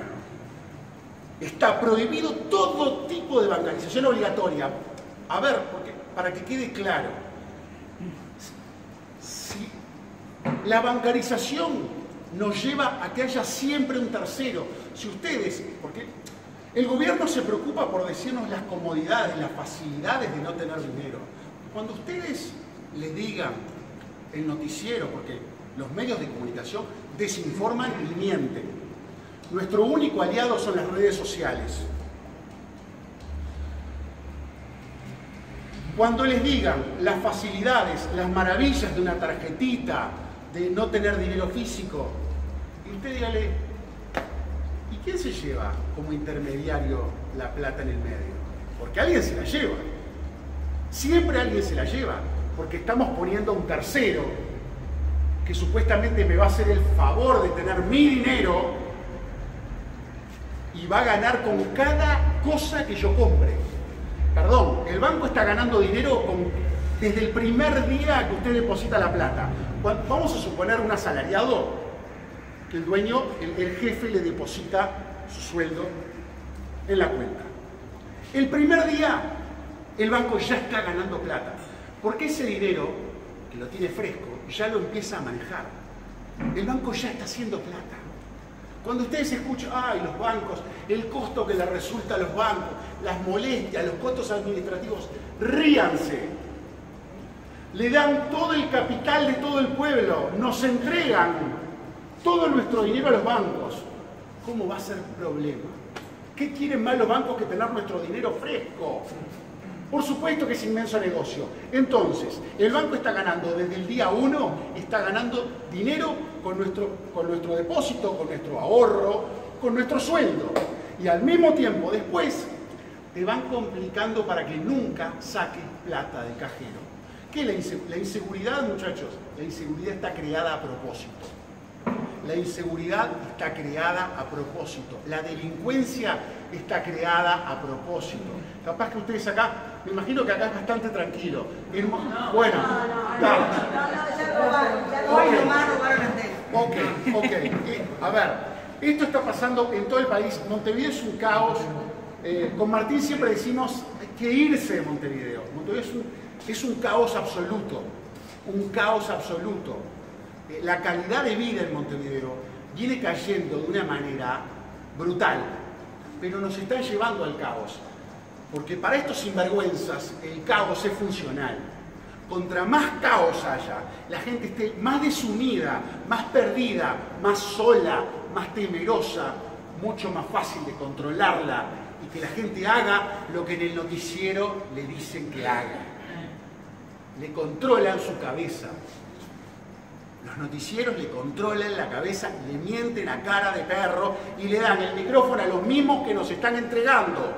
Está prohibido todo tipo de bancarización obligatoria. A ver, porque, para que quede claro, si la bancarización nos lleva a que haya siempre un tercero. Si ustedes, porque el gobierno se preocupa por decirnos las comodidades, las facilidades de no tener dinero. Cuando ustedes le digan el noticiero, porque los medios de comunicación desinforman y mienten. Nuestro único aliado son las redes sociales. Cuando les digan las facilidades, las maravillas de una tarjetita, de no tener dinero físico, y usted dígale, ¿y quién se lleva como intermediario la plata en el medio? Porque alguien se la lleva. Siempre alguien se la lleva, porque estamos poniendo a un tercero que supuestamente me va a hacer el favor de tener mi dinero y va a ganar con cada cosa que yo compre. Perdón, el banco está ganando dinero desde el primer día que usted deposita la plata. Vamos a suponer un asalariado, que el dueño, el jefe le deposita su sueldo en la cuenta. El primer día el banco ya está ganando plata, porque ese dinero, que lo tiene fresco, ya lo empieza a manejar. El banco ya está haciendo plata. Cuando ustedes escuchan, ay, los bancos, el costo que les resulta a los bancos, las molestias, los costos administrativos, ríanse. Le dan todo el capital de todo el pueblo, nos entregan todo nuestro dinero a los bancos. ¿Cómo va a ser problema? ¿Qué quieren más los bancos que tener nuestro dinero fresco? Por supuesto que es inmenso negocio. Entonces, el banco está ganando desde el día 1, está ganando dinero con nuestro depósito, con nuestro ahorro, con nuestro sueldo. Y al mismo tiempo, después, te van complicando para que nunca saques plata del cajero. ¿Qué es la inseguridad, muchachos? La inseguridad está creada a propósito. La inseguridad está creada a propósito. La delincuencia está creada a propósito. Capaz que ustedes acá, me imagino que acá es bastante tranquilo. Bueno, a ver, esto está pasando en todo el país. Montevideo es un caos. Con Martín siempre decimos que irse de Montevideo. Montevideo es un caos absoluto. Un caos absoluto. La calidad de vida en Montevideo viene cayendo de una manera brutal, pero nos están llevando al caos, porque para estos sinvergüenzas el caos es funcional. Contra más caos haya, la gente esté más desunida, más perdida, más sola, más temerosa, mucho más fácil de controlarla y que la gente haga lo que en el noticiero le dicen que haga. Le controlan su cabeza. Los noticieros le controlan la cabeza, le mienten a cara de perro y le dan el micrófono a los mismos que nos están entregando.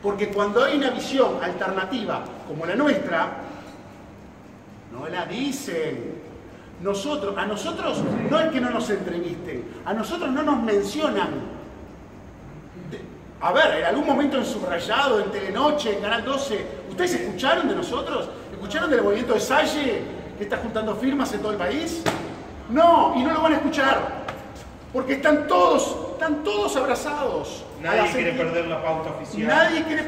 Porque cuando hay una visión alternativa como la nuestra, no la dicen. A nosotros no es que no nos entrevisten, a nosotros no nos mencionan. A ver, en algún momento en Subrayado, en Telenoche, en Canal 12, ¿ustedes escucharon de nosotros? ¿Escucharon del movimiento de Salle, que está juntando firmas en todo el país? No, y no lo van a escuchar, porque están todos abrazados. Nadie quiere perder la pauta oficial. Nadie quiere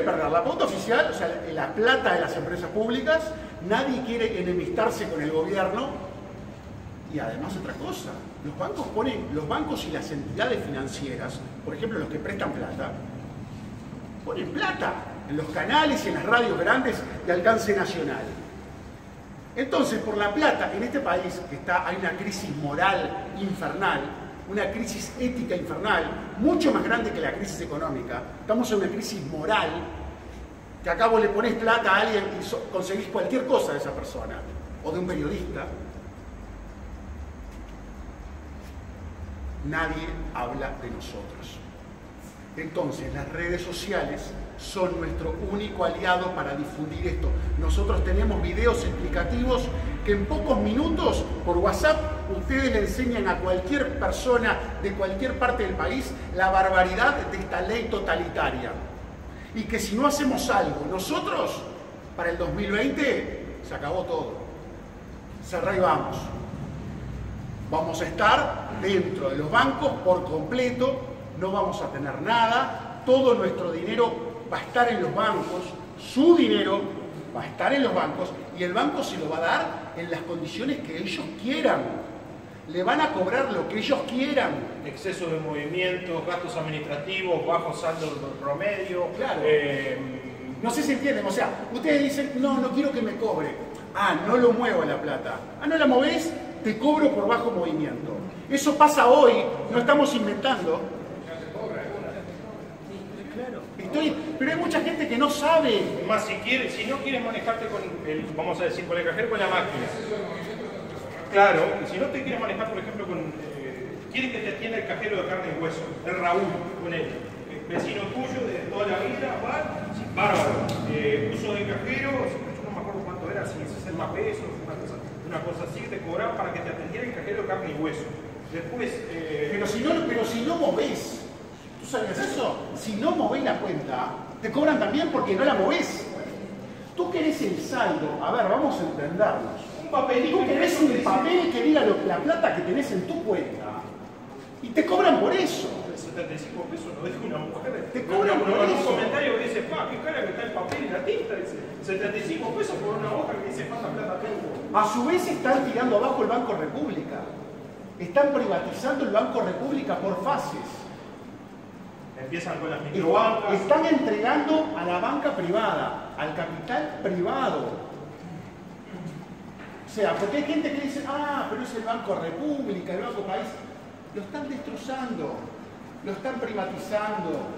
perder la pauta oficial, o sea, la plata de las empresas públicas. Nadie quiere enemistarse con el gobierno. Y además otra cosa, los bancos y las entidades financieras, por ejemplo los que prestan plata, ponen plata en los canales y en las radios grandes de alcance nacional. Entonces, por la plata, en este país hay una crisis moral infernal, una crisis ética infernal, mucho más grande que la crisis económica. Estamos en una crisis moral, que acá vos le ponés plata a alguien y conseguís cualquier cosa de esa persona, o de un periodista. Nadie habla de nosotros. Entonces, las redes sociales son nuestro único aliado para difundir esto. Nosotros tenemos videos explicativos que en pocos minutos, por WhatsApp, ustedes le enseñan a cualquier persona de cualquier parte del país la barbaridad de esta ley totalitaria. Y que si no hacemos algo nosotros, para el 2020 se acabó todo. Cerrá y vamos. Vamos a estar dentro de los bancos por completo, no vamos a tener nada, todo nuestro dinero va a estar en los bancos, su dinero va a estar en los bancos y el banco se lo va a dar en las condiciones que ellos quieran. Le van a cobrar lo que ellos quieran. Exceso de movimientos, gastos administrativos, bajos saldos promedio. Claro. No sé si entienden, o sea, ustedes dicen, no quiero que me cobre. Ah, no lo muevo la plata. Ah, no la movés, te cobro por bajo movimiento. Eso pasa hoy, no estamos inventando. Pero hay mucha gente que no sabe. Más si no quieres manejarte con el, vamos a decir, con el cajero, con la máquina. Claro, si no te quieres manejar, por ejemplo, con quieres que te atienda el cajero de carne y hueso, el Raúl, con el vecino tuyo de toda la vida, bárbaro, uso de cajero, yo no me acuerdo cuánto era, si 60 pesos, una cosa así, te cobraban para que te atendiera el cajero de carne y hueso. Después, pero si no movés. ¿Tú sabes eso? Si no movés la cuenta, te cobran también porque no la movés. Tú querés el saldo. A ver, vamos a entendernos. Un papelito. Tú querés un papel que diga la plata que tenés en tu cuenta. Y te cobran por eso. 75 pesos lo deja una mujer. Te cobran por eso. Un comentario que dice, pa, qué cara que está el papel y la tinta. Dice, 75 pesos por una hoja que dice, falta plata tengo. A su vez están tirando abajo el Banco República. Están privatizando el Banco República por fases. Empiezan con las microbancas. Están entregando a la banca privada, al capital privado. O sea, porque hay gente que dice, ah, pero es el Banco República, el Banco País. Lo están destrozando, lo están privatizando.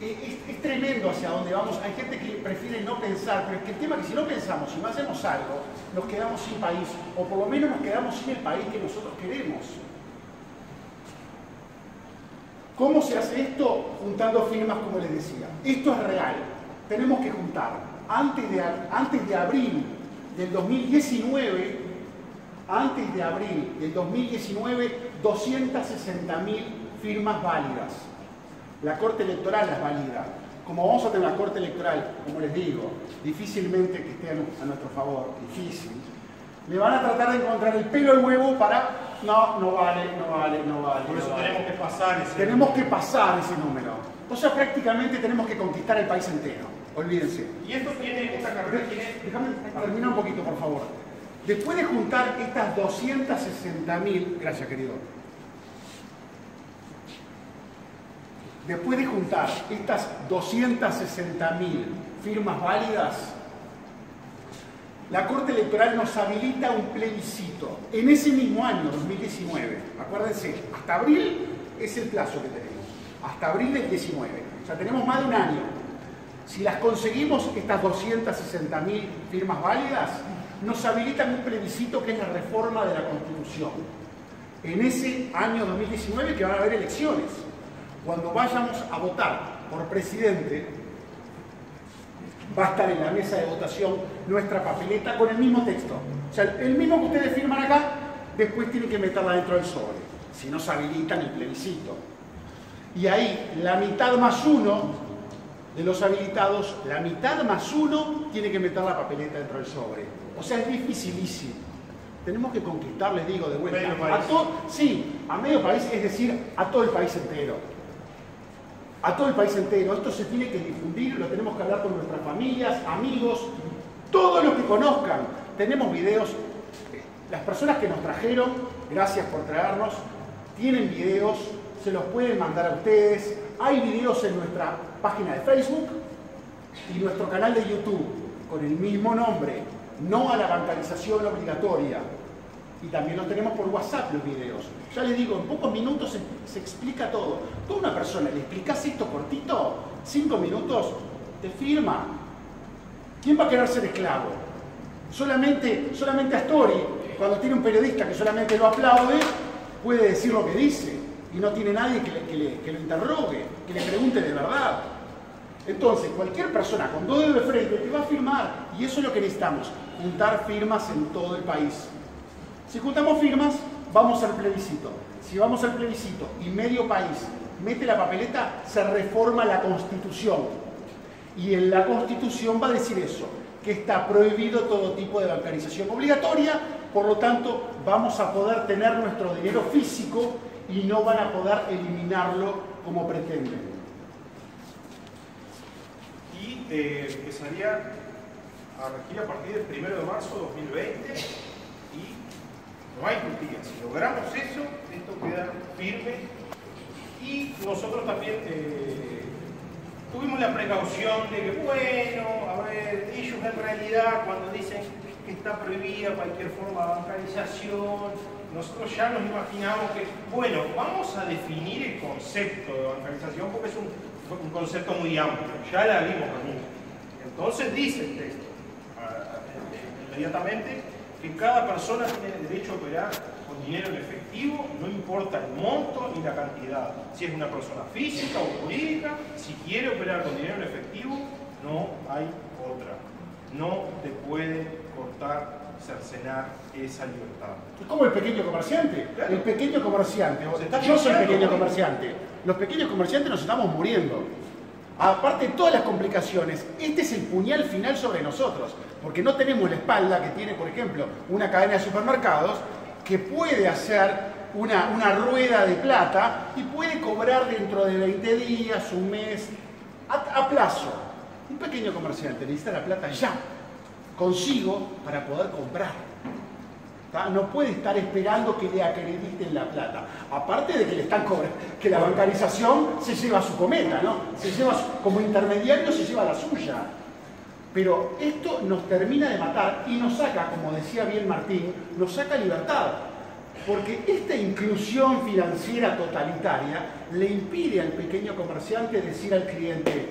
Es tremendo hacia dónde vamos. Hay gente que prefiere no pensar, pero es que el tema es que si no pensamos, si no hacemos algo, nos quedamos sin país, o por lo menos nos quedamos sin el país que nosotros queremos. ¿Cómo se hace esto? Juntando firmas, como les decía. Esto es real. Tenemos que juntar. Antes de abril del 2019, 260.000 firmas válidas. La Corte Electoral las valida. Como vamos a tener una Corte Electoral, como les digo, difícilmente que esté a nuestro favor, difícil, me van a tratar de encontrar el pelo al huevo para... No vale. Por eso tenemos que pasar ese número. O sea, prácticamente tenemos que conquistar el país entero. Olvídense. Y esto tiene, esta carrera tiene... Déjame terminar un poquito, por favor. Después de juntar estas 260.000... Gracias, querido. Después de juntar estas 260.000 firmas válidas... La Corte Electoral nos habilita un plebiscito en ese mismo año, 2019. Acuérdense, hasta abril es el plazo que tenemos. Hasta abril del 19. O sea, tenemos más de un año. Si las conseguimos, estas 260.000 firmas válidas, nos habilitan un plebiscito que es la reforma de la Constitución. En ese año 2019 que van a haber elecciones. Cuando vayamos a votar por presidente... va a estar en la mesa de votación nuestra papeleta con el mismo texto. O sea, el mismo que ustedes firman acá, después tienen que meterla dentro del sobre, si no se habilitan el plebiscito. Y ahí, la mitad más uno de los habilitados, la mitad más uno tiene que meter la papeleta dentro del sobre. O sea, es dificilísimo. Tenemos que conquistar, les digo, de vuelta. A medio país, es decir, a todo el país entero. A todo el país entero. Esto se tiene que difundir, lo tenemos que hablar con nuestras familias, amigos, todos los que conozcan. Tenemos videos. Las personas que nos trajeron, gracias por traernos, tienen videos, se los pueden mandar a ustedes. Hay videos en nuestra página de Facebook y nuestro canal de YouTube con el mismo nombre, no a la bancarización obligatoria. Y también los tenemos por WhatsApp los videos. Ya les digo, en pocos minutos se explica todo. Tú a una persona le explicás esto cortito, 5 minutos, te firma. ¿Quién va a querer ser esclavo? Solamente Astori, cuando tiene un periodista que solamente lo aplaude, puede decir lo que dice. Y no tiene nadie que lo interrogue, que le pregunte de verdad. Entonces, cualquier persona con 2 dedos de frente te va a firmar. Y eso es lo que necesitamos, juntar firmas en todo el país. Si juntamos firmas, vamos al plebiscito. Si vamos al plebiscito y medio país mete la papeleta, se reforma la Constitución. Y en la Constitución va a decir eso, que está prohibido todo tipo de bancarización obligatoria. Por lo tanto, vamos a poder tener nuestro dinero físico y no van a poder eliminarlo como pretenden. Y empezaría a regir a partir del 1 de marzo de 2020 y no hay justicia. Si logramos eso, esto queda firme. Y nosotros también tuvimos la precaución de que, bueno, a ver, ellos en realidad cuando dicen que está prohibida cualquier forma de bancarización, nosotros ya nos imaginamos que, bueno, vamos a definir el concepto de bancarización porque es un concepto muy amplio, ya la vimos también. Entonces dice el texto inmediatamente que cada persona tiene el derecho a operar con dinero en efectivo, no importa el monto ni la cantidad, si es una persona física o jurídica, si quiere operar con dinero en efectivo, no hay otra, no te puede cortar, cercenar esa libertad. Es como el pequeño comerciante. Claro. El pequeño comerciante. Yo soy pequeño comerciante. Los pequeños comerciantes nos estamos muriendo. Aparte de todas las complicaciones, este es el puñal final sobre nosotros. Porque no tenemos la espalda que tiene, por ejemplo, una cadena de supermercados que puede hacer una rueda de plata y puede cobrar dentro de 20 días, un mes, a plazo. Un pequeño comerciante necesita la plata ya consigo para poder comprar. ¿Tá? No puede estar esperando que le acrediten la plata. Aparte de que le están cobrando, que la bancarización se lleva su cometa, ¿no? Se lleva como intermediario, se lleva la suya. Pero esto nos termina de matar y nos saca, como decía bien Martín, nos saca libertad. Porque esta inclusión financiera totalitaria le impide al pequeño comerciante decir al cliente,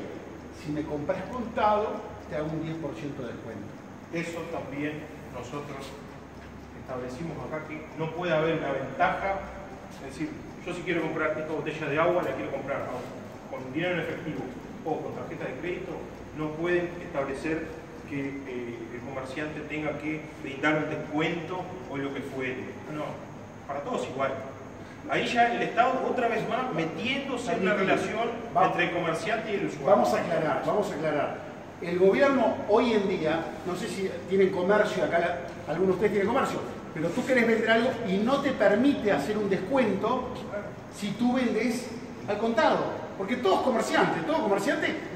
si me compras contado, te hago un 10% de descuento. Eso también nosotros establecimos acá, que no puede haber una ventaja. Es decir, yo si quiero comprar esta botella de agua, la quiero comprar con dinero en efectivo o con tarjeta de crédito, no pueden establecer que el comerciante tenga que brindar un descuento o lo que fuere. No, para todos igual. Ahí ya el Estado, otra vez más, metiéndose en la relación entre el comerciante y el usuario. Vamos a aclarar, vamos a aclarar. El gobierno hoy en día, no sé si tienen comercio, acá algunos de ustedes tienen comercio, pero tú querés vender algo y no te permite hacer un descuento si tú vendes al contado. Porque todo comerciante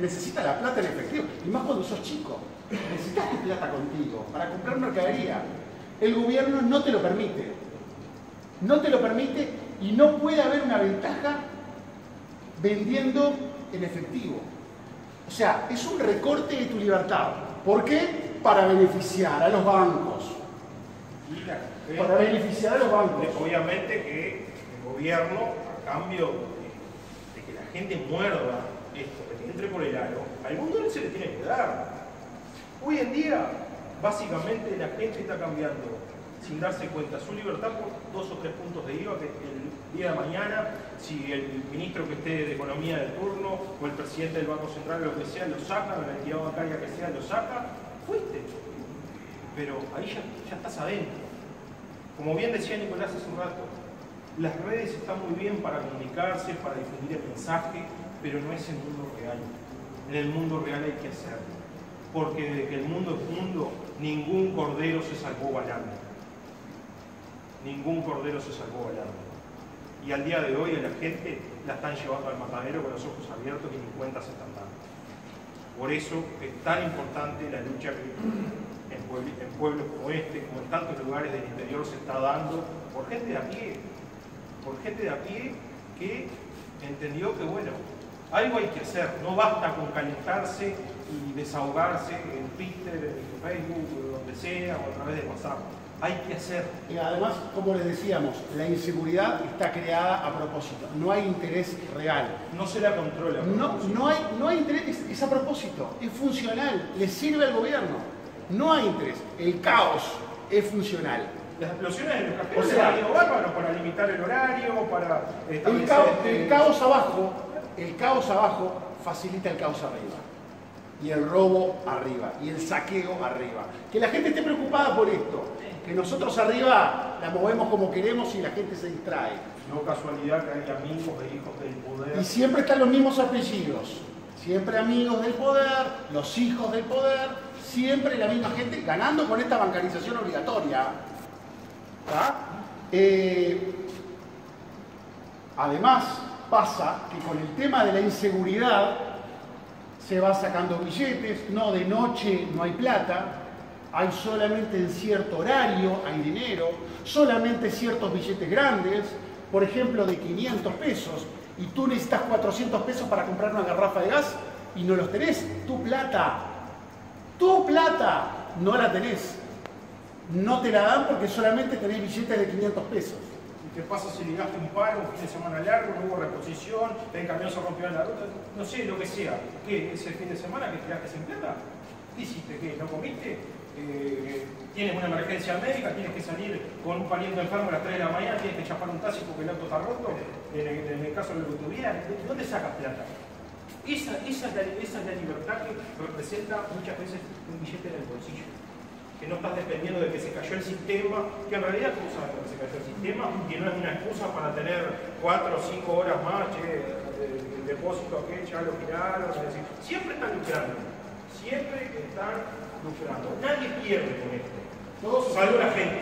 necesita la plata en efectivo. Y más cuando sos chico, necesitas tu plata contigo para comprar mercadería. El gobierno no te lo permite. No te lo permite y no puede haber una ventaja vendiendo en efectivo. O sea, es un recorte de tu libertad. ¿Por qué? Para beneficiar a los bancos. Para beneficiar a los bancos. Obviamente que el gobierno, a cambio de que la gente muerda esto, que entre por el aro, algún dólar se le tiene que dar. Hoy en día, básicamente, la gente está cambiando, sin darse cuenta, su libertad por 2 o 3 puntos de IVA que el día de mañana, si el ministro que esté de Economía de turno o el presidente del Banco Central, lo que sea, lo saca, la entidad bancaria que sea, lo saca, fuiste. Pero ahí ya estás adentro. Como bien decía Nicolás hace un rato, las redes están muy bien para comunicarse, para difundir el mensaje, pero no es el mundo real. en el mundo real hay que hacerlo, porque desde que el mundo es mundo, ningún cordero se salvó bailando. Ningún cordero se salvó bailando. Y al día de hoy a la gente la están llevando al matadero con los ojos abiertos y ni cuentas se están dando. Por eso es tan importante la lucha que en pueblos como este, como en tantos lugares del interior, se está dando por gente de a pie. Por gente de a pie que entendió que, bueno, algo hay que hacer. No basta con calentarse y desahogarse en Twitter, en Facebook, donde sea, o a través de WhatsApp. Hay que hacer. Y además, como les decíamos, la inseguridad está creada a propósito. No hay interés real. No se la controla. No hay interés, es a propósito, es funcional, le sirve al gobierno. No hay interés. El caos es funcional. Las explosiones de los cafés, o sea, se bárbaro para limitar el horario, para establecer... El caos abajo facilita el caos arriba. Y el robo arriba. Y el saqueo arriba. Que la gente esté preocupada por esto. Que nosotros arriba la movemos como queremos y la gente se distrae. No casualidad que hay amigos de hijos del poder. Y siempre están los mismos apellidos. Siempre amigos del poder, los hijos del poder, siempre la misma gente ganando con esta bancarización obligatoria. Además, pasa que con el tema de la inseguridad se va sacando billetes, no, de noche no hay plata. Hay solamente en cierto horario, hay dinero, solamente ciertos billetes grandes, por ejemplo de 500 pesos, y tú necesitas 400 pesos para comprar una garrafa de gas y no los tenés. Tu plata no la tenés. No te la dan porque solamente tenés billetes de 500 pesos. ¿Qué pasa si ligaste un paro, un fin de semana largo, no hubo reposición, el camión se rompió en la ruta? No sé, lo que sea. ¿Qué? ¿Ese fin de semana que tiraste sin plata? ¿Qué hiciste? ¿Qué? ¿No comiste? Tienes una emergencia médica, tienes que salir con un pariente enfermo a las 3 de la mañana, tienes que chapar un taxi porque el auto está roto, en el caso de lo que tuviera, ¿dónde sacas plata? Esa es la libertad que representa muchas veces un billete en el bolsillo, que no estás dependiendo de que se cayó el sistema, que en realidad tú sabes que se cayó el sistema, que no es una excusa para tener 4 o 5 horas más, el depósito aquel, ya lo giraron, o sea, siempre están lucrando, nadie pierde con esto. Todos salió la gente.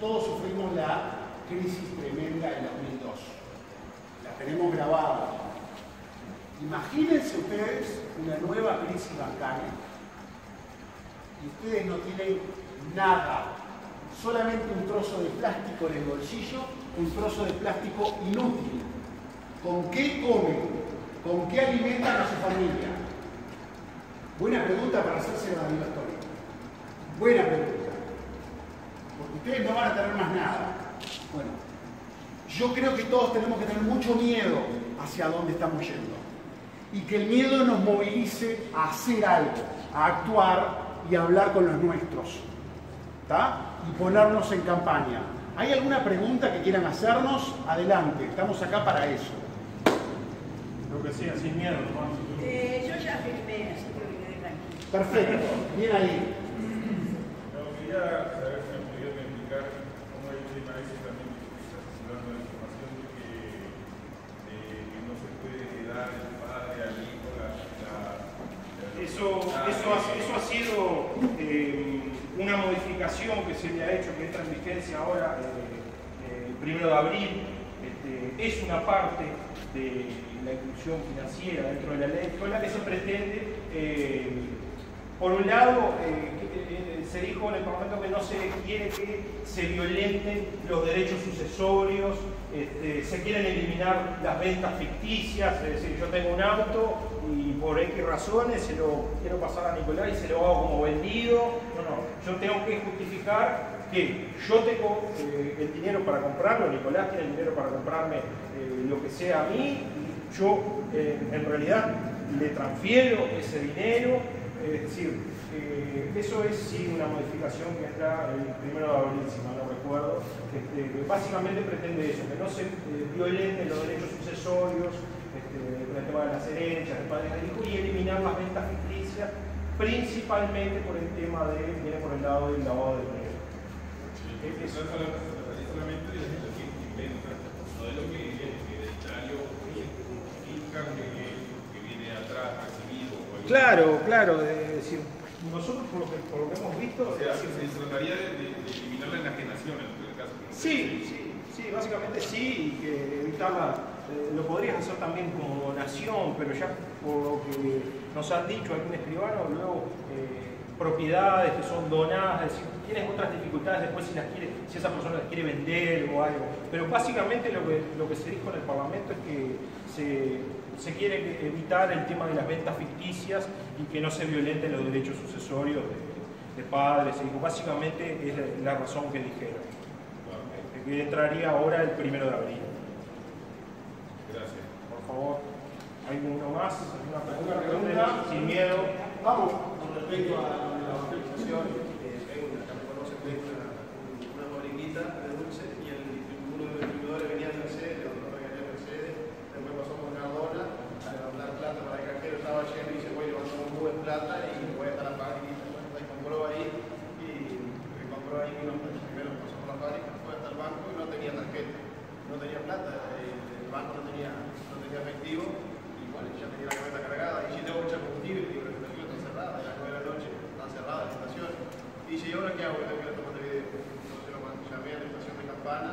Todos sufrimos la crisis tremenda del 2002. La tenemos grabada. Imagínense ustedes una nueva crisis bancaria. Y ustedes no tienen nada. Solamente un trozo de plástico en el bolsillo, un trozo de plástico inútil. ¿Con qué comen? ¿Con qué alimentan a su familia? Buena pregunta para hacerse a Danilo Astori. Buena pregunta. Porque ustedes no van a tener más nada. Bueno, yo creo que todos tenemos que tener mucho miedo hacia dónde estamos yendo. Y que el miedo nos movilice a hacer algo, a actuar y a hablar con los nuestros. ¿Está? Y ponernos en campaña. ¿Hay alguna pregunta que quieran hacernos? Adelante, estamos acá para eso. Lo que sea, sin miedo, ¿no? Yo ya firmé. Perfecto, bien ahí. No, quería saber si me podían explicar cómo hay un tema ese también que está circulando la información de que no se puede dar el padre al hijo Eso ha sido una modificación que se le ha hecho, que entra en vigencia ahora el 1 de abril. Es una parte de la inclusión financiera dentro de la ley, con la que se pretende. Por un lado, se dijo en el Parlamento que no se quiere que se violenten los derechos sucesorios, se quieren eliminar las ventas ficticias, es decir, yo tengo un auto y por X razones se lo quiero pasar a Nicolás y se lo hago como vendido. No, yo tengo que justificar que yo tengo el dinero para comprarlo, Nicolás tiene el dinero para comprarme lo que sea a mí, yo en realidad le transfiero ese dinero, es decir, eso es sí una modificación que entra el 1 de abril, si mal no recuerdo, que básicamente pretende eso, que no se violenten los derechos sucesorios, con el tema de las herencias, del padre del hijo, y eliminar las ventas ficticias, principalmente por el tema de, viene por el lado del lavado de dinero. Eso es solamente de lo que inventa, no de lo que el cambio que viene atrás. Claro. Nosotros, por lo que hemos visto... O sea, se trataría de eliminar la enajenación en el caso. Sí, básicamente sí, y que evitarla. Lo podrías hacer también como nación, pero ya por lo que nos han dicho algún escribano, luego propiedades que son donadas, es decir, tienes otras dificultades después si esa persona las quiere vender o algo. Pero básicamente lo que se dijo en el Parlamento es que se quiere evitar el tema de las ventas ficticias y que no se violenten los derechos sucesorios de padres. Básicamente es la razón que dijeron, que entraría ahora el 1 de abril. Gracias. Por favor, ¿hay uno más? ¿Alguna pregunta? Sin miedo. Vamos. Con respecto a la valorización, acá me conoce que es una moringuita de dulce y uno de los distribuidores venía a Mercedes, después pasó por Cardona a levantar plata para el cajero, estaba lleno y dice, voy a levantar un cubo de plata y voy a estar a la fábrica. Y compró ahí, primero pasó por la fábrica, fue hasta el banco y no tenía tarjeta, no tenía plata. El banco no tenía efectivo, y bueno, ya tenía la camioneta cargada, y si tengo mucha combustible, digo, la estación está cerrada, ya fue la noche, está cerrada la estación. Y dije, ¿y ahora qué hago? Yo tomo de video. Entonces lo llamé a la estación de Campana,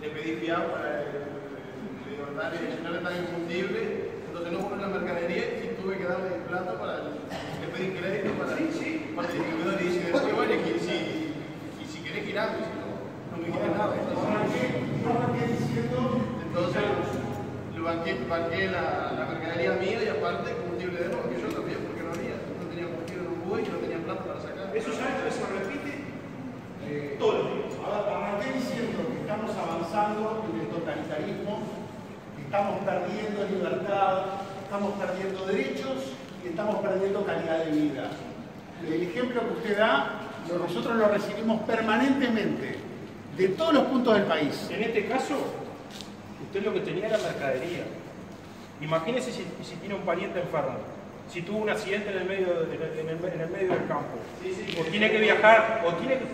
le pedí fiado para el señor está incombustible, entonces no compré la mercadería y tuve que darle plata para le pedí crédito para el distribuidor y dice, bueno, y si querés girarme, si no me queda nada. Entonces, lo banqué la mercadería mía y aparte combustible de nuevo, que yo también, porque no había, no tenía combustible en Uruguay y no tenía plata para sacar. Eso ya se repite todos los días. Ahora, arranqué diciendo que estamos avanzando en el totalitarismo, que estamos perdiendo libertad, estamos perdiendo derechos y estamos perdiendo calidad de vida. El ejemplo que usted da, nosotros lo recibimos permanentemente, de todos los puntos del país. En este caso, usted lo que tenía era mercadería. Imagínese si tiene un pariente enfermo, si tuvo un accidente en el medio del campo, o tiene que viajar, o tiene que...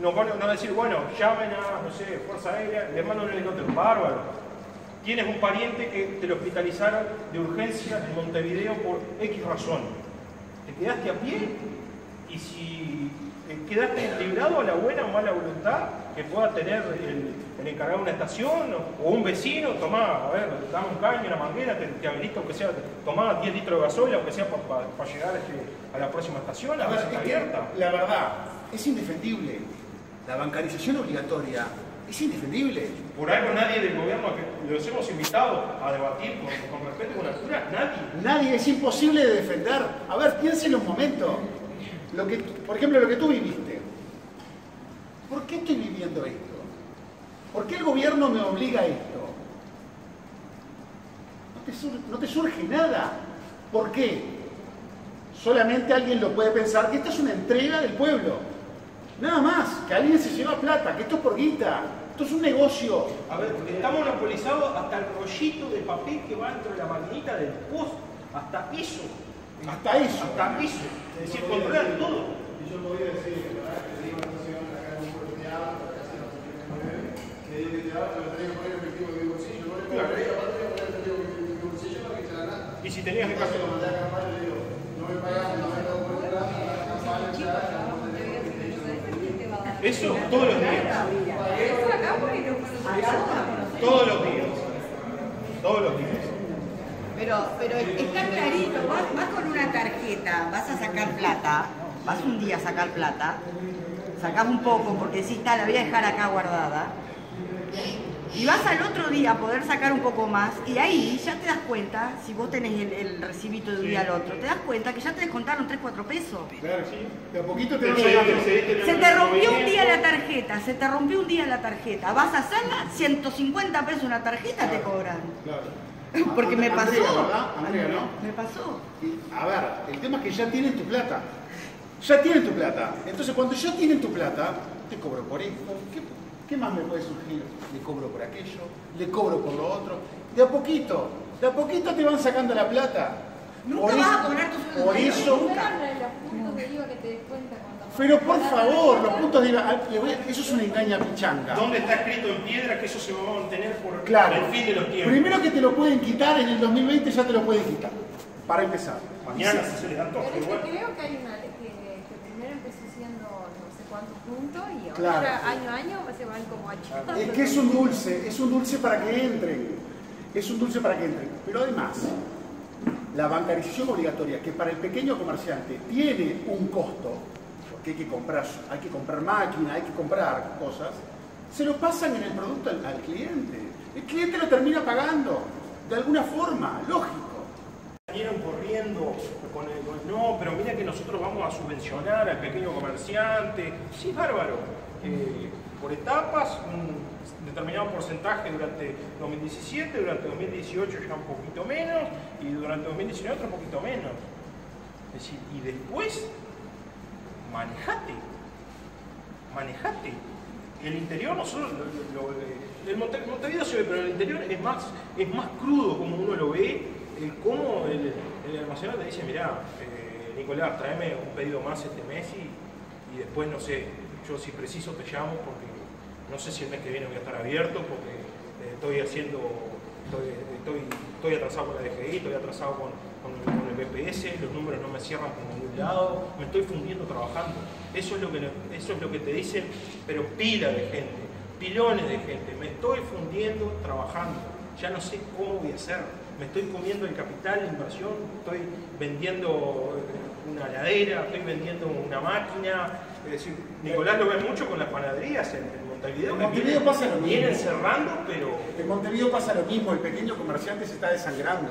no decir, bueno, llamen a, no sé, Fuerza Aérea, les mando un helicóptero, bárbaro. Tienes un pariente que te lo hospitalizaron de urgencia en Montevideo por X razón. Te quedaste a pie y si quedaste librado a la buena o mala voluntad que pueda tener el encargado de una estación o un vecino, tomá, a ver, dame un caño, una manguera, te habilita, aunque sea, tomá 10 litros de gasolina, aunque sea para llegar a la próxima estación, a ver si está abierta. La verdad, es indefendible. La bancarización obligatoria es indefendible. Por algo nadie del gobierno que los hemos invitado a debatir con respeto y con altura, nadie. Es imposible de defender. A ver, piénselo un momento. Por ejemplo, lo que tú viviste. ¿Por qué estoy viviendo esto? ¿Por qué el gobierno me obliga a esto? No te surge nada. ¿Por qué? Solamente alguien lo puede pensar que esta es una entrega del pueblo. Nada más, que alguien se lleva plata, que esto es por guita, esto es un negocio. A ver, está monopolizado hasta el rollito de papel que va dentro de la maquinita del post, hasta eso. Es decir, controlar todo. Y yo podría decir, ¿verdad? Que digo, que y si tenías que pasar con la campaña, le digo, no me pagas, no me he dado por atrás, la eso todos los días. Todos los días. Pero está clarito, vas con una tarjeta, vas a sacar plata, vas un día a sacar plata, sacás un poco porque decís, la voy a dejar acá guardada. Y vas al otro día a poder sacar un poco más y ahí ya te das cuenta, si vos tenés el recibito de un día al otro, te das cuenta que ya te descontaron 3, 4 pesos. Claro, sí. De a poquito te se te rompió un día la tarjeta, vas a hacerla, 150 pesos una tarjeta te cobran. Claro. Porque me pasó. Me pasó. A ver, el tema es que ya tienen tu plata. Entonces cuando ya tienen tu plata, te cobro por esto. ¿Qué más me puede surgir? Le cobro por aquello, le cobro por lo otro. De a poquito te van sacando la plata. Nunca vas a poner tu sueldo. Por eso... Pero por favor, los puntos de IVA... Eso es una engaña pichanga. ¿Dónde está escrito en piedra que eso se va a mantener por el fin de los tiempos? Primero que te lo pueden quitar, en el 2020 ya te lo pueden quitar. Para empezar. mañana sí, se les da todo. Pero creo que hay una que primero empezó siendo no sé cuántos puntos y ahora año a año se van como achicando. Es que es un dulce para que entren, es un dulce para que entren. Pero además, la bancarización obligatoria, que para el pequeño comerciante tiene un costo, porque hay que comprar máquina, hay que comprar cosas, se lo pasan en el producto al cliente. El cliente lo termina pagando, de alguna forma, lógico. Salieron corriendo con el no, pero mira que nosotros vamos a subvencionar al pequeño comerciante. Sí, bárbaro. Por etapas, un determinado porcentaje durante 2017, durante 2018 ya un poquito menos, y durante 2019 otro poquito menos. Es decir, y después, manejate. El interior, nosotros, el Montevideo se ve, pero el interior es más crudo como uno lo ve, como el almacenero te dice, mirá, Nicolás, tráeme un pedido más este mes y después, no sé, yo si preciso te llamo porque no sé si el mes que viene voy a estar abierto porque estoy atrasado con la DGI, estoy atrasado con el BPS, los números no me cierran por ningún lado, me estoy fundiendo trabajando. Eso es lo que te dicen, pero pila de gente, pilones de gente, me estoy fundiendo trabajando, ya no sé cómo voy a hacer, me estoy comiendo el capital, la inversión, estoy vendiendo una heladera, estoy vendiendo una máquina, es decir, Nicolás lo ve mucho con las panaderías en Montevideo. En Montevideo pasa lo mismo. Vienen cerrando, pero... En Montevideo pasa lo mismo, el pequeño comerciante se está desangrando.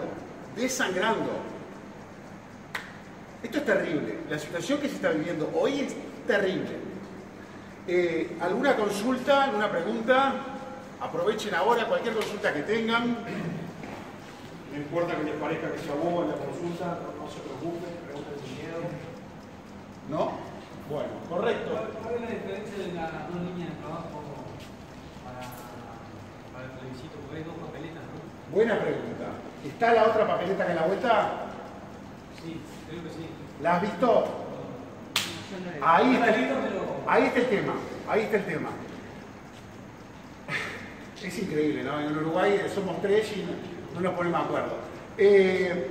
Esto es terrible, la situación que se está viviendo hoy es terrible. ¿Alguna consulta, alguna pregunta? Aprovechen ahora cualquier consulta que tengan. No importa que les parezca que sea boba la consulta, no se preocupen, pregunten sin miedo. ¿No? Bueno, correcto. ¿Cuál es la diferencia de las dos líneas de trabajo para el plebiscito? Porque hay dos papeletas, ¿no? Buena pregunta. ¿Está la otra papeleta que la vuelta? Sí, creo que sí. ¿La has visto? Ahí está el tema. Es increíble, ¿no? En Uruguay somos tres y no nos ponemos de acuerdo. En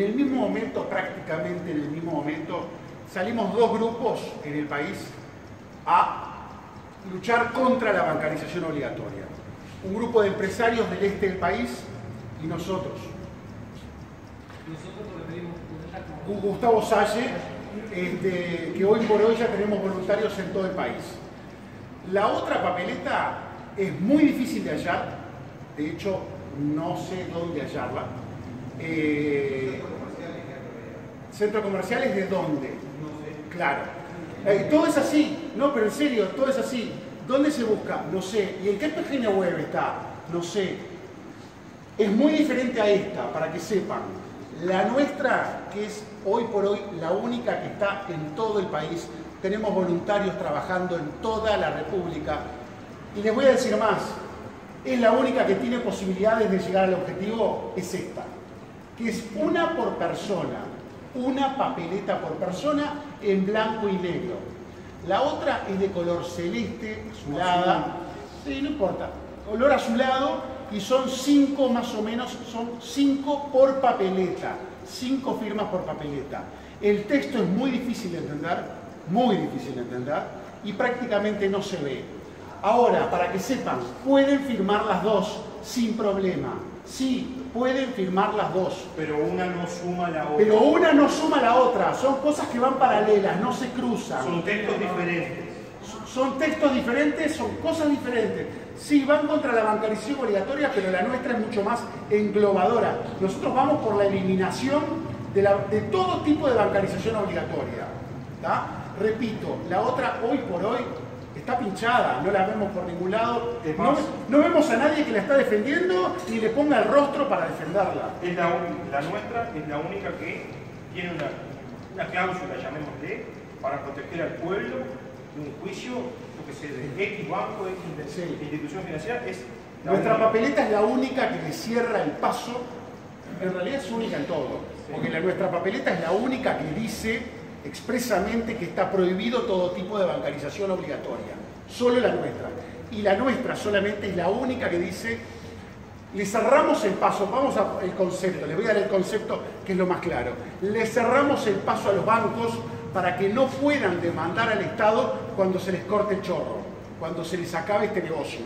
el mismo momento, prácticamente en el mismo momento, salimos dos grupos en el país a luchar contra la bancarización obligatoria. Un grupo de empresarios del este del país y nosotros. Gustavo Salle. Que hoy por hoy ya tenemos voluntarios en todo el país. La otra papeleta es muy difícil de hallar, de hecho no sé dónde hallarla. ¿Centros comerciales de dónde? No sé. Claro. Todo es así, no, pero en serio, todo es así. ¿Dónde se busca? No sé. ¿Y en qué página web está? No sé. Es muy diferente a esta, para que sepan. La nuestra, que es hoy por hoy la única que está en todo el país, tenemos voluntarios trabajando en toda la República. Y les voy a decir más, es la única que tiene posibilidades de llegar al objetivo, es esta, que es una por persona, una papeleta por persona en blanco y negro. La otra es de color celeste, azulada, sí, no importa, color azulado. Y son 5 más o menos, son 5 por papeleta, 5 firmas por papeleta. El texto es muy difícil de entender, y prácticamente no se ve. Ahora, para que sepan, pueden firmar las dos sin problema. Sí, pueden firmar las dos. Pero una no suma la otra. Son cosas que van paralelas, no se cruzan. Son textos diferentes. Son cosas diferentes. Sí, van contra la bancarización obligatoria, pero la nuestra es mucho más englobadora. Nosotros vamos por la eliminación de todo tipo de bancarización obligatoria. ¿Tá? Repito, la otra hoy por hoy está pinchada, no la vemos por ningún lado. No vemos a nadie que la está defendiendo ni le ponga el rostro para defenderla. La nuestra es la única que tiene una cláusula, llamémosle, para proteger al pueblo de un juicio. Que se de X banco, X de institución financiera, es nuestra única. Papeleta es la única que le cierra el paso, en realidad es única en todo, sí. Porque nuestra papeleta es la única que dice expresamente que está prohibido todo tipo de bancarización obligatoria, solo la nuestra. Y la nuestra solamente es la única que dice Le cerramos el paso, vamos al concepto, les voy a dar el concepto que es lo más claro. Le cerramos el paso a los bancos para que no puedan demandar al Estado cuando se les corte el chorro, cuando se les acabe este negocio.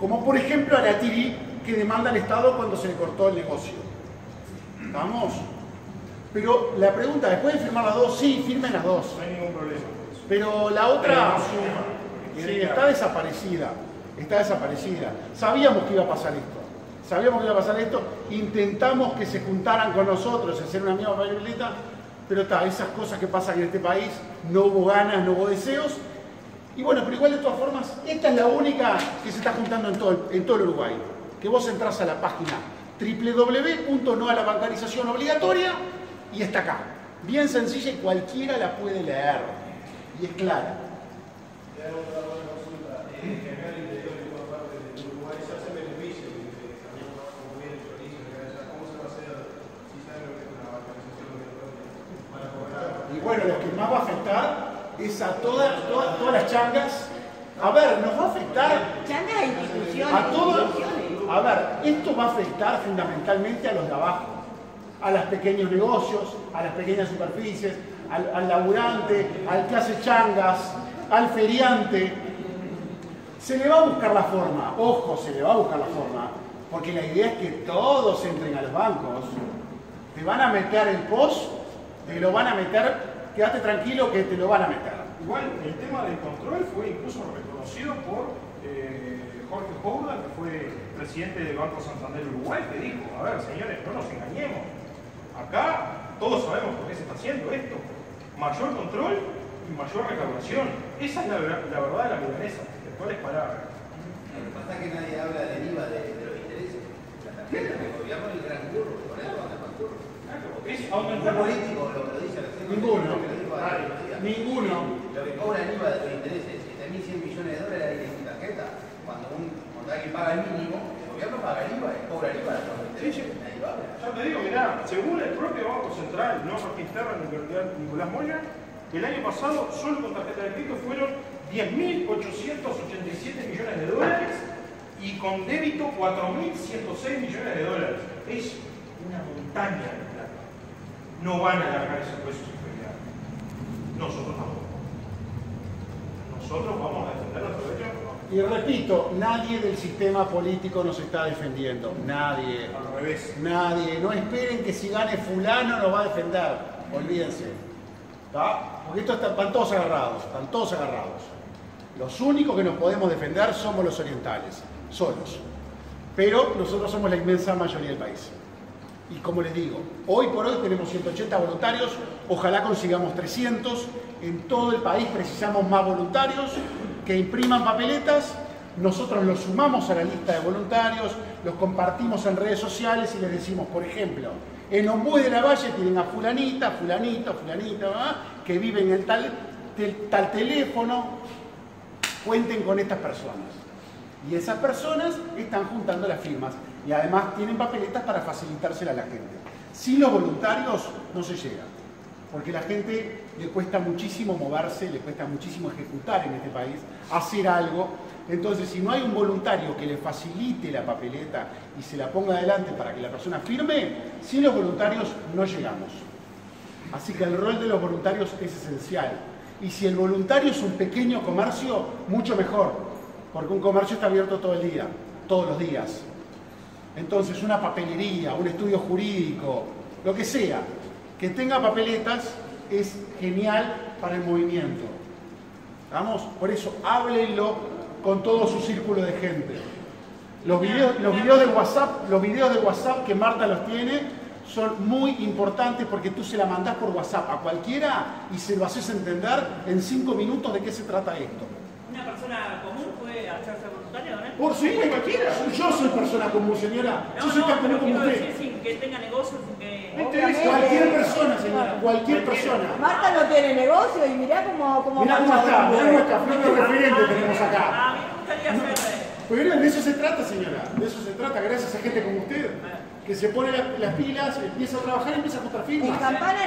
Como por ejemplo a Aratirí, que demanda al Estado cuando se le cortó el negocio. ¿Estamos? Pero la pregunta es, ¿pueden firmar las dos? Sí, firmen las dos. No hay ningún problema. Pero la otra sí, está desaparecida. Está desaparecida. Sabíamos que iba a pasar esto. Sabíamos que iba a pasar esto. Intentamos que se juntaran con nosotros, hacer una misma papeleta, pero está, esas cosas que pasan en este país, no hubo ganas, no hubo deseos. Y bueno, pero igual de todas formas, esta es la única que se está juntando en todo el Uruguay. Que vos entras a la página www.noalabancarizacionobligatoria y está acá. Bien sencilla y cualquiera la puede leer. Y es clara. Y bueno, lo que más va a afectar es a todas las changas. A ver, nos va a afectar. Changas e instituciones. A todos. A ver, esto va a afectar fundamentalmente a los de abajo, a los pequeños negocios, a las pequeñas superficies, al laburante, al que hace changas, al feriante. Se le va a buscar la forma, ojo, se le va a buscar la forma, porque la idea es que todos entren a los bancos. Te van a meter el POS, te lo van a meter. Quédate tranquilo que te lo van a meter. Igual el tema del control fue incluso reconocido por Jorge Joula, que fue presidente del Banco Santander Uruguay, que dijo, a ver señores, no nos engañemos. Acá todos sabemos por qué se está haciendo esto. Mayor control y mayor recaudación. Esa es la verdad de la milanesa, de cuáles palabras. Lo que pasa es que nadie habla del IVA de los intereses. La tarjeta del gobierno es el gran curro, por eso van a más curro. Es aumentar los políticos, lo que lo dice la gente. Ninguno. Ninguno. Lo que cobra el IVA de los intereses, 7.100 millones de dólares en su tarjeta, cuando alguien paga el mínimo, el gobierno paga el IVA, cobra el IVA de los intereses. Ya te digo, mirá, según el propio Banco Central, no Martín Terra ni Nicolás Moya, el año pasado solo con tarjeta de crédito fueron 10.887 millones de dólares y con débito 4.106 millones de dólares. Es una montaña. No van a alargar ese precio superior. Nosotros tampoco. Nosotros vamos a defender nuestro derecho. Y repito, nadie del sistema político nos está defendiendo. Nadie. Al revés. Nadie. No esperen que si gane fulano nos va a defender. Olvídense. ¿Tá? Porque esto están todos agarrados. Están todos agarrados. Los únicos que nos podemos defender somos los orientales. Solos. Pero nosotros somos la inmensa mayoría del país. Y como les digo, hoy por hoy tenemos 180 voluntarios, ojalá consigamos 300. En todo el país precisamos más voluntarios que impriman papeletas. Nosotros los sumamos a la lista de voluntarios, los compartimos en redes sociales y les decimos, por ejemplo, en Ombúes de Lavalle tienen a fulanita, fulanito, fulanita, ¿verdad? Que viven en el tal teléfono. Cuenten con estas personas. Y esas personas están juntando las firmas. Y además tienen papeletas para facilitársela a la gente. Sin los voluntarios no se llega, porque a la gente le cuesta muchísimo moverse, le cuesta muchísimo ejecutar en este país, hacer algo. Entonces, si no hay un voluntario que le facilite la papeleta y se la ponga adelante para que la persona firme, sin los voluntarios no llegamos. Así que el rol de los voluntarios es esencial. Y si el voluntario es un pequeño comercio, mucho mejor, porque un comercio está abierto todo el día, todos los días. Entonces, una papelería, un estudio jurídico, lo que sea, que tenga papeletas, es genial para el movimiento. ¿Vamos? Por eso, háblenlo con todo su círculo de gente. Los videos de WhatsApp, los videos de WhatsApp que Marta los tiene, son muy importantes porque tú se la mandás por WhatsApp a cualquiera y se lo haces entender en 5 minutos de qué se trata esto. ¿Una persona común puede hacerse voluntaria, ¿no? Por sí, cualquiera. Yo soy persona común, señora. No, yo soy tan común como usted. Decir, sin que tenga negocios, sin que... Cualquier persona, señora. Cualquier persona. Marta no tiene negocio y mirá cómo está. Mirá cómo está. Flor de referente tenemos acá. Ah, a mí me gustaría hacer... Pero de eso se trata, señora. De eso se trata, gracias a gente como usted. Que se pone las pilas, empieza a trabajar y empieza a juntar firmas. En Campana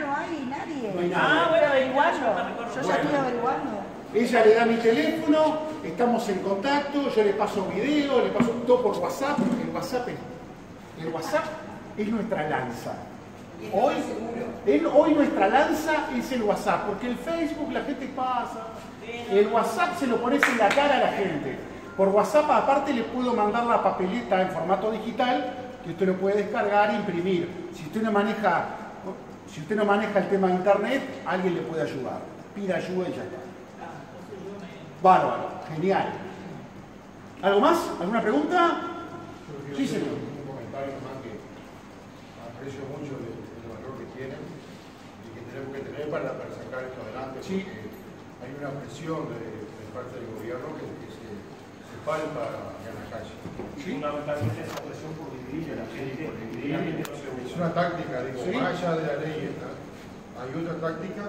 no hay nadie. No hay nadie. Ah, bueno, averiguarlo. Yo ya estoy averiguando. Ella le da mi teléfono, estamos en contacto, yo le paso un video, le paso todo por WhatsApp. El WhatsApp es nuestra lanza. Hoy nuestra lanza es el WhatsApp, porque el Facebook la gente pasa, el WhatsApp se lo pones en la cara a la gente. Por WhatsApp aparte le puedo mandar la papeleta en formato digital, que usted lo puede descargar e imprimir. Si usted no maneja el tema de internet, alguien le puede ayudar. Pida ayuda y ya está. Bárbaro, genial. ¿Algo más? ¿Alguna pregunta? Sí, señor. Un comentario más que aprecio mucho el valor que tienen y que tenemos que tener para sacar esto adelante. Sí. Hay una presión de parte del gobierno que se palpa en la calle. Fundamentalmente esa presión por dividir a la gente. Es una táctica, digo, más allá de la ley esta, hay otra táctica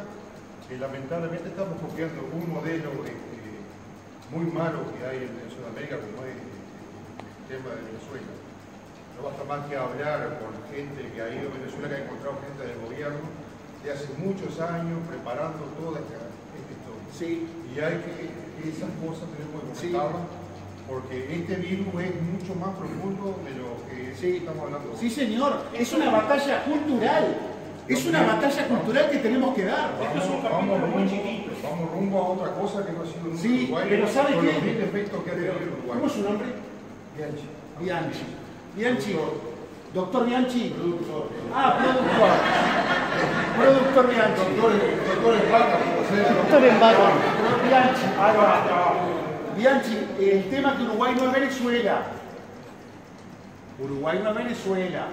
que lamentablemente estamos copiando un modelo muy malo que hay en Sudamérica, como es el tema de Venezuela. No basta más que hablar con gente que ha ido a Venezuela, que ha encontrado gente del gobierno de hace muchos años preparando toda esta historia. Sí. Y hay que esas cosas tenemos que comentarlas, porque este virus es mucho más profundo de lo que estamos hablando. Sí, señor, es una batalla cultural. Es una batalla cultural que tenemos que dar. Vamos rumbo a otra cosa que no ha sido nunca. Sí, Uruguay, pero ¿sabe qué? ¿Cómo es su nombre? Bianchi. Bianchi. Doctor Bianchi. Productor. Ah, productor. Productor Bianchi. Doctor en vaca. Doctor en vaca. Bianchi. Bianchi, el tema es que Uruguay no es Venezuela. Uruguay no es Venezuela.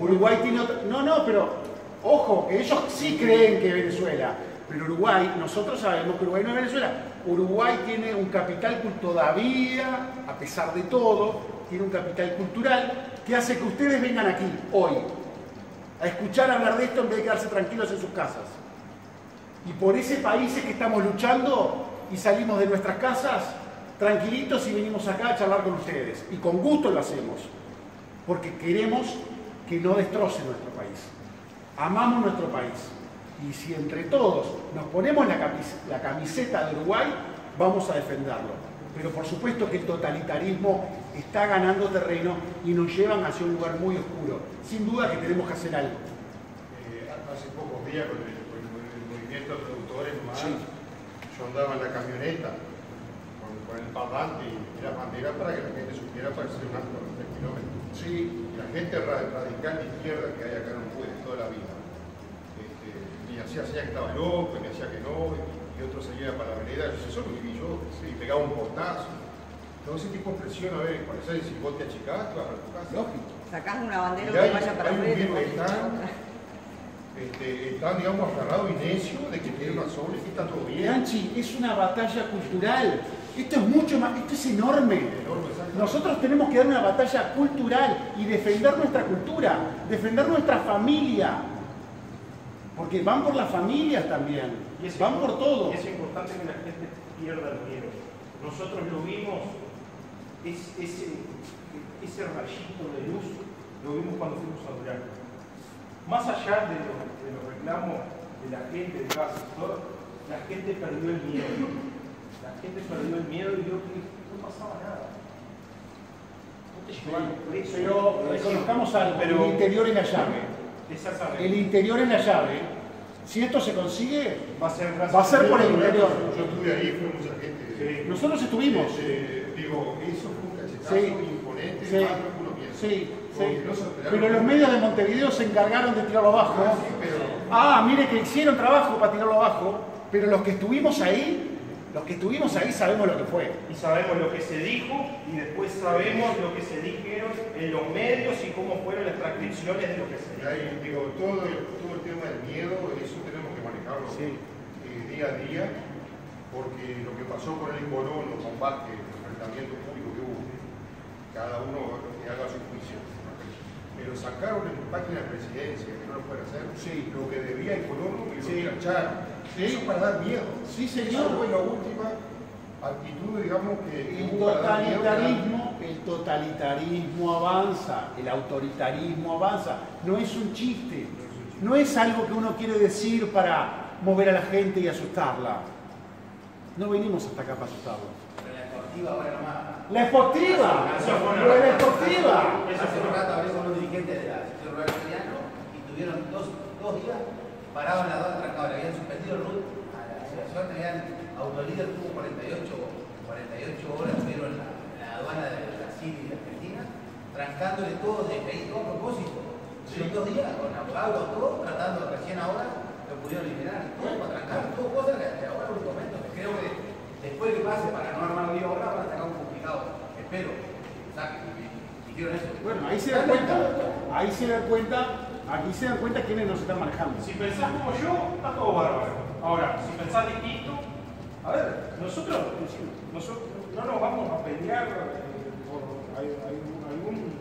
Uruguay tiene otra... No, pero... Ojo, que ellos sí creen que es Venezuela, pero Uruguay, nosotros sabemos que Uruguay no es Venezuela. Uruguay tiene un capital todavía, a pesar de todo, tiene un capital cultural que hace que ustedes vengan aquí, hoy, a escuchar hablar de esto en vez de quedarse tranquilos en sus casas. Y por ese país es que estamos luchando y salimos de nuestras casas tranquilitos y venimos acá a charlar con ustedes. Y con gusto lo hacemos, porque queremos que no destrocen nuestro país. Amamos nuestro país y si entre todos nos ponemos la camiseta de Uruguay, vamos a defenderlo. Pero por supuesto que el totalitarismo está ganando terreno y nos llevan hacia un lugar muy oscuro. Sin duda que tenemos que hacer algo. Hace pocos días con el movimiento de productores, yo andaba en la camioneta con el parlante y la bandera para que la gente supiera para hacer unos 3 kilómetros. Sí. La gente radical de izquierda que hay acá en Ombúes toda la vida. Me hacía que estaba loco, me hacía que no, y otro salía para la vereda. Eso lo viví yo, y pegaba un portazo. Entonces, tipo de presión, a ver, parece si vos te achicás, vas a tu casa. Lógico. Sacás una bandera que vaya para la vereda. Están, digamos, agarrados y necios de que tienen razón, que está todo bien. Bianchi, es una batalla cultural. Esto es mucho más, esto es enorme. Nosotros tenemos que dar una batalla cultural y defender nuestra cultura, defender nuestra familia. Porque van por las familias también, van por todo. Es importante que la gente pierda el miedo. Nosotros lo vimos, ese rayito de luz, lo vimos cuando fuimos a Durán. Más allá de los reclamos de la gente de cada sector, la gente perdió el miedo. La gente perdió el miedo y vio que no pasaba nada. Pero reconozcamos algo, el interior es la llave. El interior es la llave. Si esto se consigue, va a ser por el interior. Yo estuve ahí, fue mucha gente. Nosotros estuvimos. Digo, eso fue un cachetazo imponente, más que uno piensa. Pero los medios de Montevideo se encargaron de tirarlo abajo. Mire que hicieron trabajo para tirarlo abajo, pero los que estuvimos ahí sabemos lo que fue. Y sabemos lo que se dijo y después sabemos lo que se dijeron en los medios y cómo fueron las transcripciones de lo que se dijo. Ahí, digo, todo el tema del miedo, eso tenemos que manejarlo día a día, porque lo que pasó con el Corona, con Vázquez, el enfrentamiento público que hubo, cada uno que haga su juicio. Pero sacaron en la página de la presidencia, que no lo pueden hacer, lo que debía el Corona y lo engancharon. Eso para dar miedo. Sí, señor. Esa fue la última actitud, digamos, que... El totalitarismo avanza, el autoritarismo avanza. No es un chiste, no es algo que uno quiere decir para mover a la gente y asustarla. No vinimos hasta acá para asustarlo. Pero la esportiva ahora nomás. ¡La esportiva! ¡Pero la esportiva! Hace un rato hablé con un dirigente de la sección rural italiana y tuvieron dos días parados en la dos trancadas. Le habían suspendido el RUT a la asociación, le habían autolíder, tuvo 48 horas, estuvieron en la aduana de Brasil y de Argentina, trancándole todo de PIT a propósito. Son 2 días con abogados, todos tratando, recién ahora lo pudieron liberar, todo para trancar, todo cosas que ahora en un momento que creo que después que pase para no armar lío ahora van a sacar un complicado, espero, saquen, dijeron eso. Bueno, ahí se dan cuenta, aquí se dan cuenta quiénes nos están manejando. Si pensás como yo, está todo bárbaro. Ahora, si pensás distinto, a ver, nosotros no nos vamos a pelear por alguna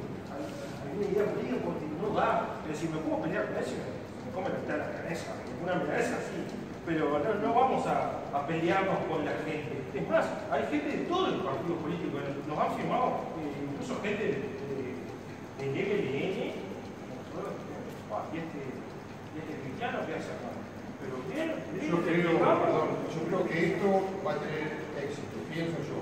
idea política porque no da, pero si me puedo pelear con eso, me come la mitad de la cabeza, una amenaza sí, pero no vamos a pelearnos con la gente. Es más, hay gente de todos los partidos políticos, nos han firmado, incluso gente del MLN, y este cristiano que hace acá. Pero yo creo que esto va a tener éxito, pienso yo,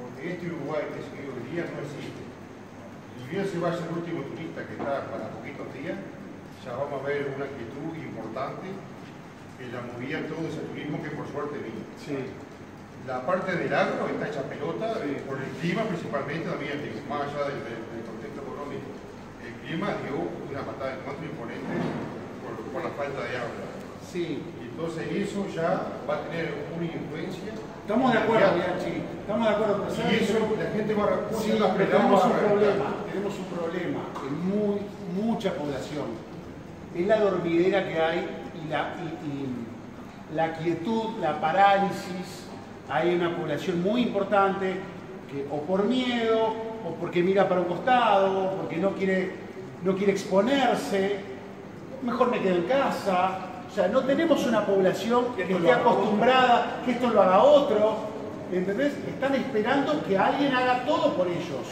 porque este Uruguay que se vive hoy día no existe. Si bien se vaya el último turista que está para poquitos días, ya vamos a ver una actitud importante que la movía todo ese turismo que por suerte vino. Sí. La parte del agro está hecha pelota, sí, por el clima principalmente, también más allá del contexto económico. El clima dio una patada de cuatro imponente por la falta de agua. Sí. Entonces eso ya va a tener una influencia. Estamos de acuerdo, sí. Estamos de acuerdo. Y eso la gente va a recurrir. Sí, pero tenemos un problema en mucha población. Es la dormidera que hay y la quietud, la parálisis. Hay una población muy importante que o por miedo, o porque mira para un costado, o porque no quiere exponerse. Mejor me quedo en casa. O sea, no tenemos una población que esté acostumbrada, que esto lo haga otro, ¿entendés? Están esperando que alguien haga todo por ellos.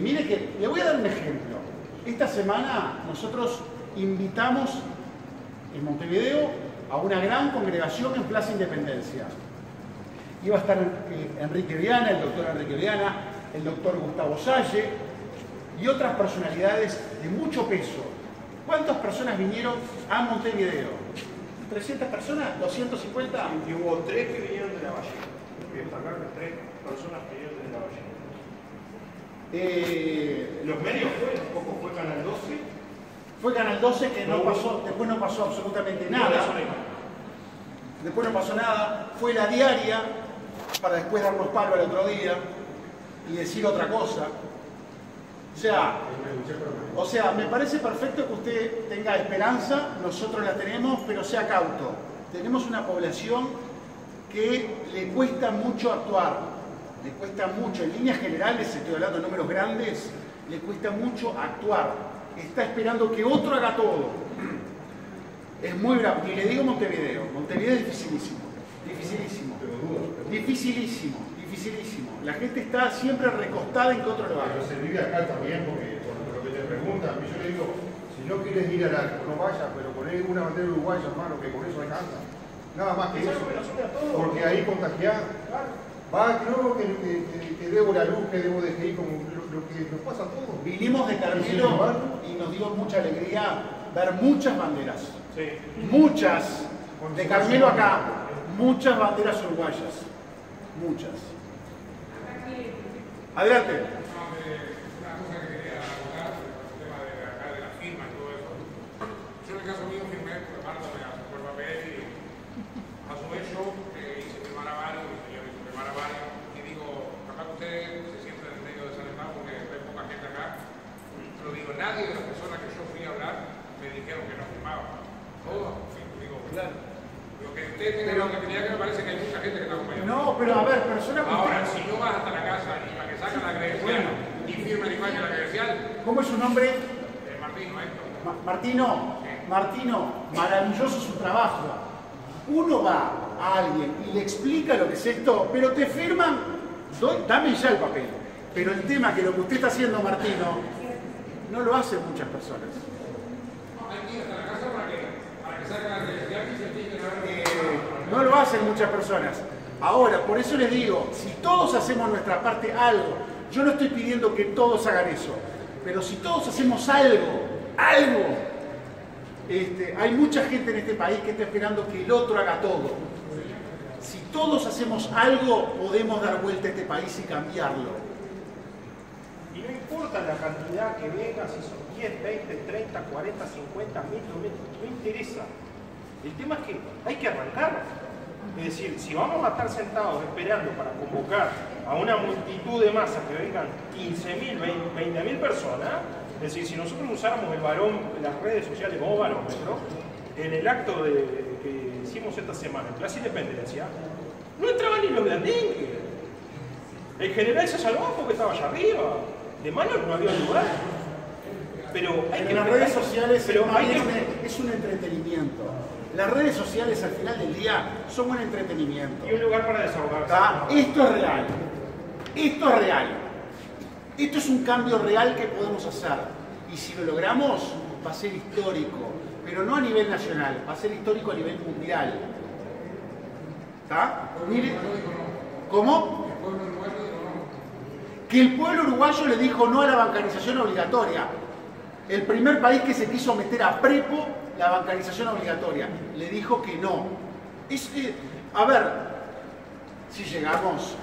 Mire que, le voy a dar un ejemplo. Esta semana nosotros invitamos en Montevideo a una gran congregación en Plaza Independencia. Iba a estar Enrique Viana, el doctor Enrique Viana, el doctor Gustavo Salle y otras personalidades de mucho peso. ¿Cuántas personas vinieron a Montevideo? ¿300 personas? ¿250? Y hubo 3 que vinieron de Lavalle. Voy a destacar que 3 personas que vinieron de Lavalle. Los medios poco fue Canal 12. Fue Canal 12 que no pasó, después no pasó absolutamente nada. Después no pasó nada. Fue la diaria para después darnos palo al otro día y decir otra cosa. O sea, me parece perfecto que usted tenga esperanza, nosotros la tenemos, pero sea cauto. Tenemos una población que le cuesta mucho actuar, le cuesta mucho, en líneas generales, estoy hablando de números grandes, le cuesta mucho actuar. Está esperando que otro haga todo. Es muy bravo, y le digo Montevideo, Montevideo es dificilísimo, dificilísimo, dificilísimo. La gente está siempre recostada en que otro lugar. Pero se vive acá también, porque por lo que te preguntan, yo le digo, si no quieres ir al arco, no vayas, pero poné una bandera uruguaya, hermano, que con eso alcanza. Nada más que eso. Porque ahí contagiás. Va, creo que debo la luz, que debo DGI, como lo que nos pasa a todos. Vinimos de Carmelo y nos dio mucha alegría ver muchas banderas. Sí. Muchas. De Carmelo acá, muchas banderas uruguayas. Muchas. Adelante. Una cosa que quería abordar, el tema de la firma y todo eso. Yo en el caso mío firmé por Marta, por papel, y a su vez yo hice firmar a varios, y digo, capaz ustedes se sienten en el medio desalentados porque hay poca gente acá, pero digo, nadie de las personas que yo fui a hablar me dijeron que no firmaban. Todos, digo, claro. Lo que usted tiene la oportunidad que me parece que hay mucha gente que está acompañando. No, pero a ver, personas. Ahora, si no vas hasta la casa y la que saca la credencial y firma el igual que la credencial. ¿Cómo es su nombre? Martino, Héctor. Martino, maravilloso su trabajo. Uno va a alguien y le explica lo que es esto, pero te firman, dame ya el papel. Pero el tema que lo que usted está haciendo, Martino, no lo hacen muchas personas. No lo hacen muchas personas. Ahora, por eso les digo, si todos hacemos nuestra parte algo, yo no estoy pidiendo que todos hagan eso, pero si todos hacemos algo, hay mucha gente en este país que está esperando que el otro haga todo. Si todos hacemos algo, podemos dar vuelta a este país y cambiarlo. Y no importa la cantidad que venga, si son 10, 20, 30, 40, 50, 1000, 2000, no interesa. El tema es que hay que arrancar. Es decir, si vamos a estar sentados esperando para convocar a una multitud de masas que vengan 15.000, 20.000 personas, es decir, si nosotros usáramos el barómetro, las redes sociales como barómetro, en el acto que hicimos esta semana, en Plaza Independencia, no entraban ni los blandengues. El general se salvó porque estaba allá arriba. De manos no había lugar. Pero hay que... las redes sociales es un entretenimiento. Las redes sociales al final del día son un entretenimiento. Y un lugar para desahogarse. ¿Ah? Esto es real. Esto es real. Esto es un cambio real que podemos hacer. Y si lo logramos, va a ser histórico. Pero no a nivel nacional, va a ser histórico a nivel mundial. ¿Está? ¿Cómo? Que el pueblo uruguayo le dijo no a la bancarización obligatoria. El primer país que se quiso meter a prepo la bancarización obligatoria. Le dijo que no. A ver, si llegamos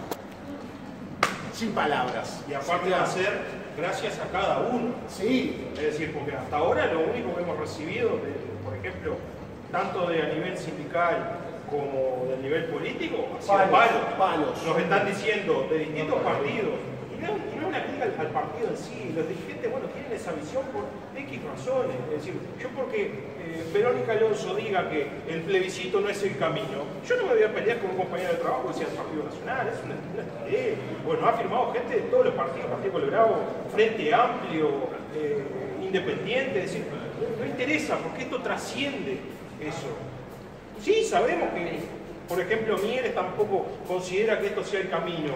sin palabras. Y aparte va a ser gracias a cada uno. Sí. Es decir, porque hasta ahora lo único que hemos recibido, por ejemplo, tanto de a nivel sindical como del nivel político, palos, palos. Nos están diciendo de distintos partidos. Y no una crítica al partido en sí. Los dirigentes, bueno, tienen esa visión por X razones. Es decir, yo porque Verónica Alonso diga que el plebiscito no es el camino, yo no me voy a pelear con un compañero de trabajo que sea el Partido Nacional. Es una idea. Bueno, ha firmado gente de todos los partidos, Partido Colorado, Frente Amplio, Independiente. Es decir, no interesa porque esto trasciende eso. Sí, sabemos que, por ejemplo, Mieres tampoco considera que esto sea el camino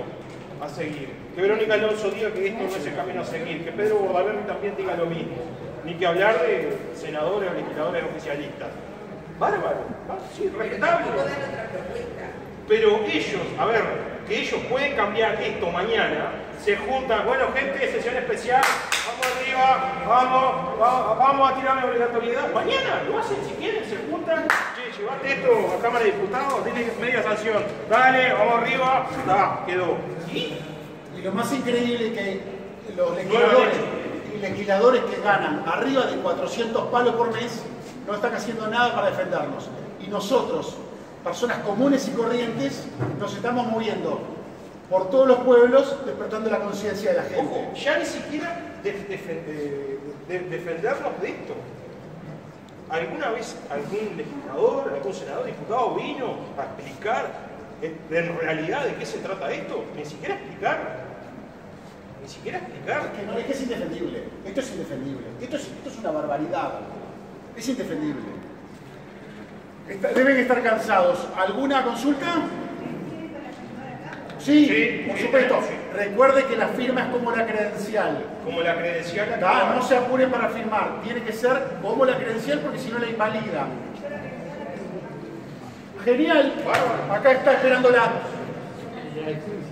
a seguir. Que Verónica Alonso diga que esto no es el camino a seguir. Que Pedro Bordaberry también diga lo mismo. Ni que hablar de senadores o legisladores oficialistas. Bárbaro. Sí, respetable. Pero ellos, a ver, que ellos pueden cambiar esto mañana. Se juntan, bueno, gente, sesión especial. Vamos arriba, vamos a tirar la obligatoriedad. Mañana lo hacen si quieren, se juntan. Llevate esto a Cámara de Diputados, tiene media sanción. Dale, vamos arriba, está, quedó. ¿Sí? Y lo más increíble es que los legisladores que ganan arriba de 400 palos por mes no están haciendo nada para defendernos. Y nosotros, personas comunes y corrientes, nos estamos moviendo por todos los pueblos, despertando la conciencia de la gente. Ojo, ya ni siquiera defendernos de esto. ¿Alguna vez algún legislador, algún senador, diputado vino a explicar en realidad de qué se trata esto? Ni siquiera explicar. Ni siquiera explicar. Es que no, es que es indefendible. Esto es indefendible. Esto es una barbaridad. Es indefendible. Deben estar cansados. ¿Alguna consulta? Sí, por supuesto. Recuerde que la firma es como la credencial. Como la credencial. No se apure para firmar. Tiene que ser como la credencial porque si no la invalida. Genial. Acá está esperándola.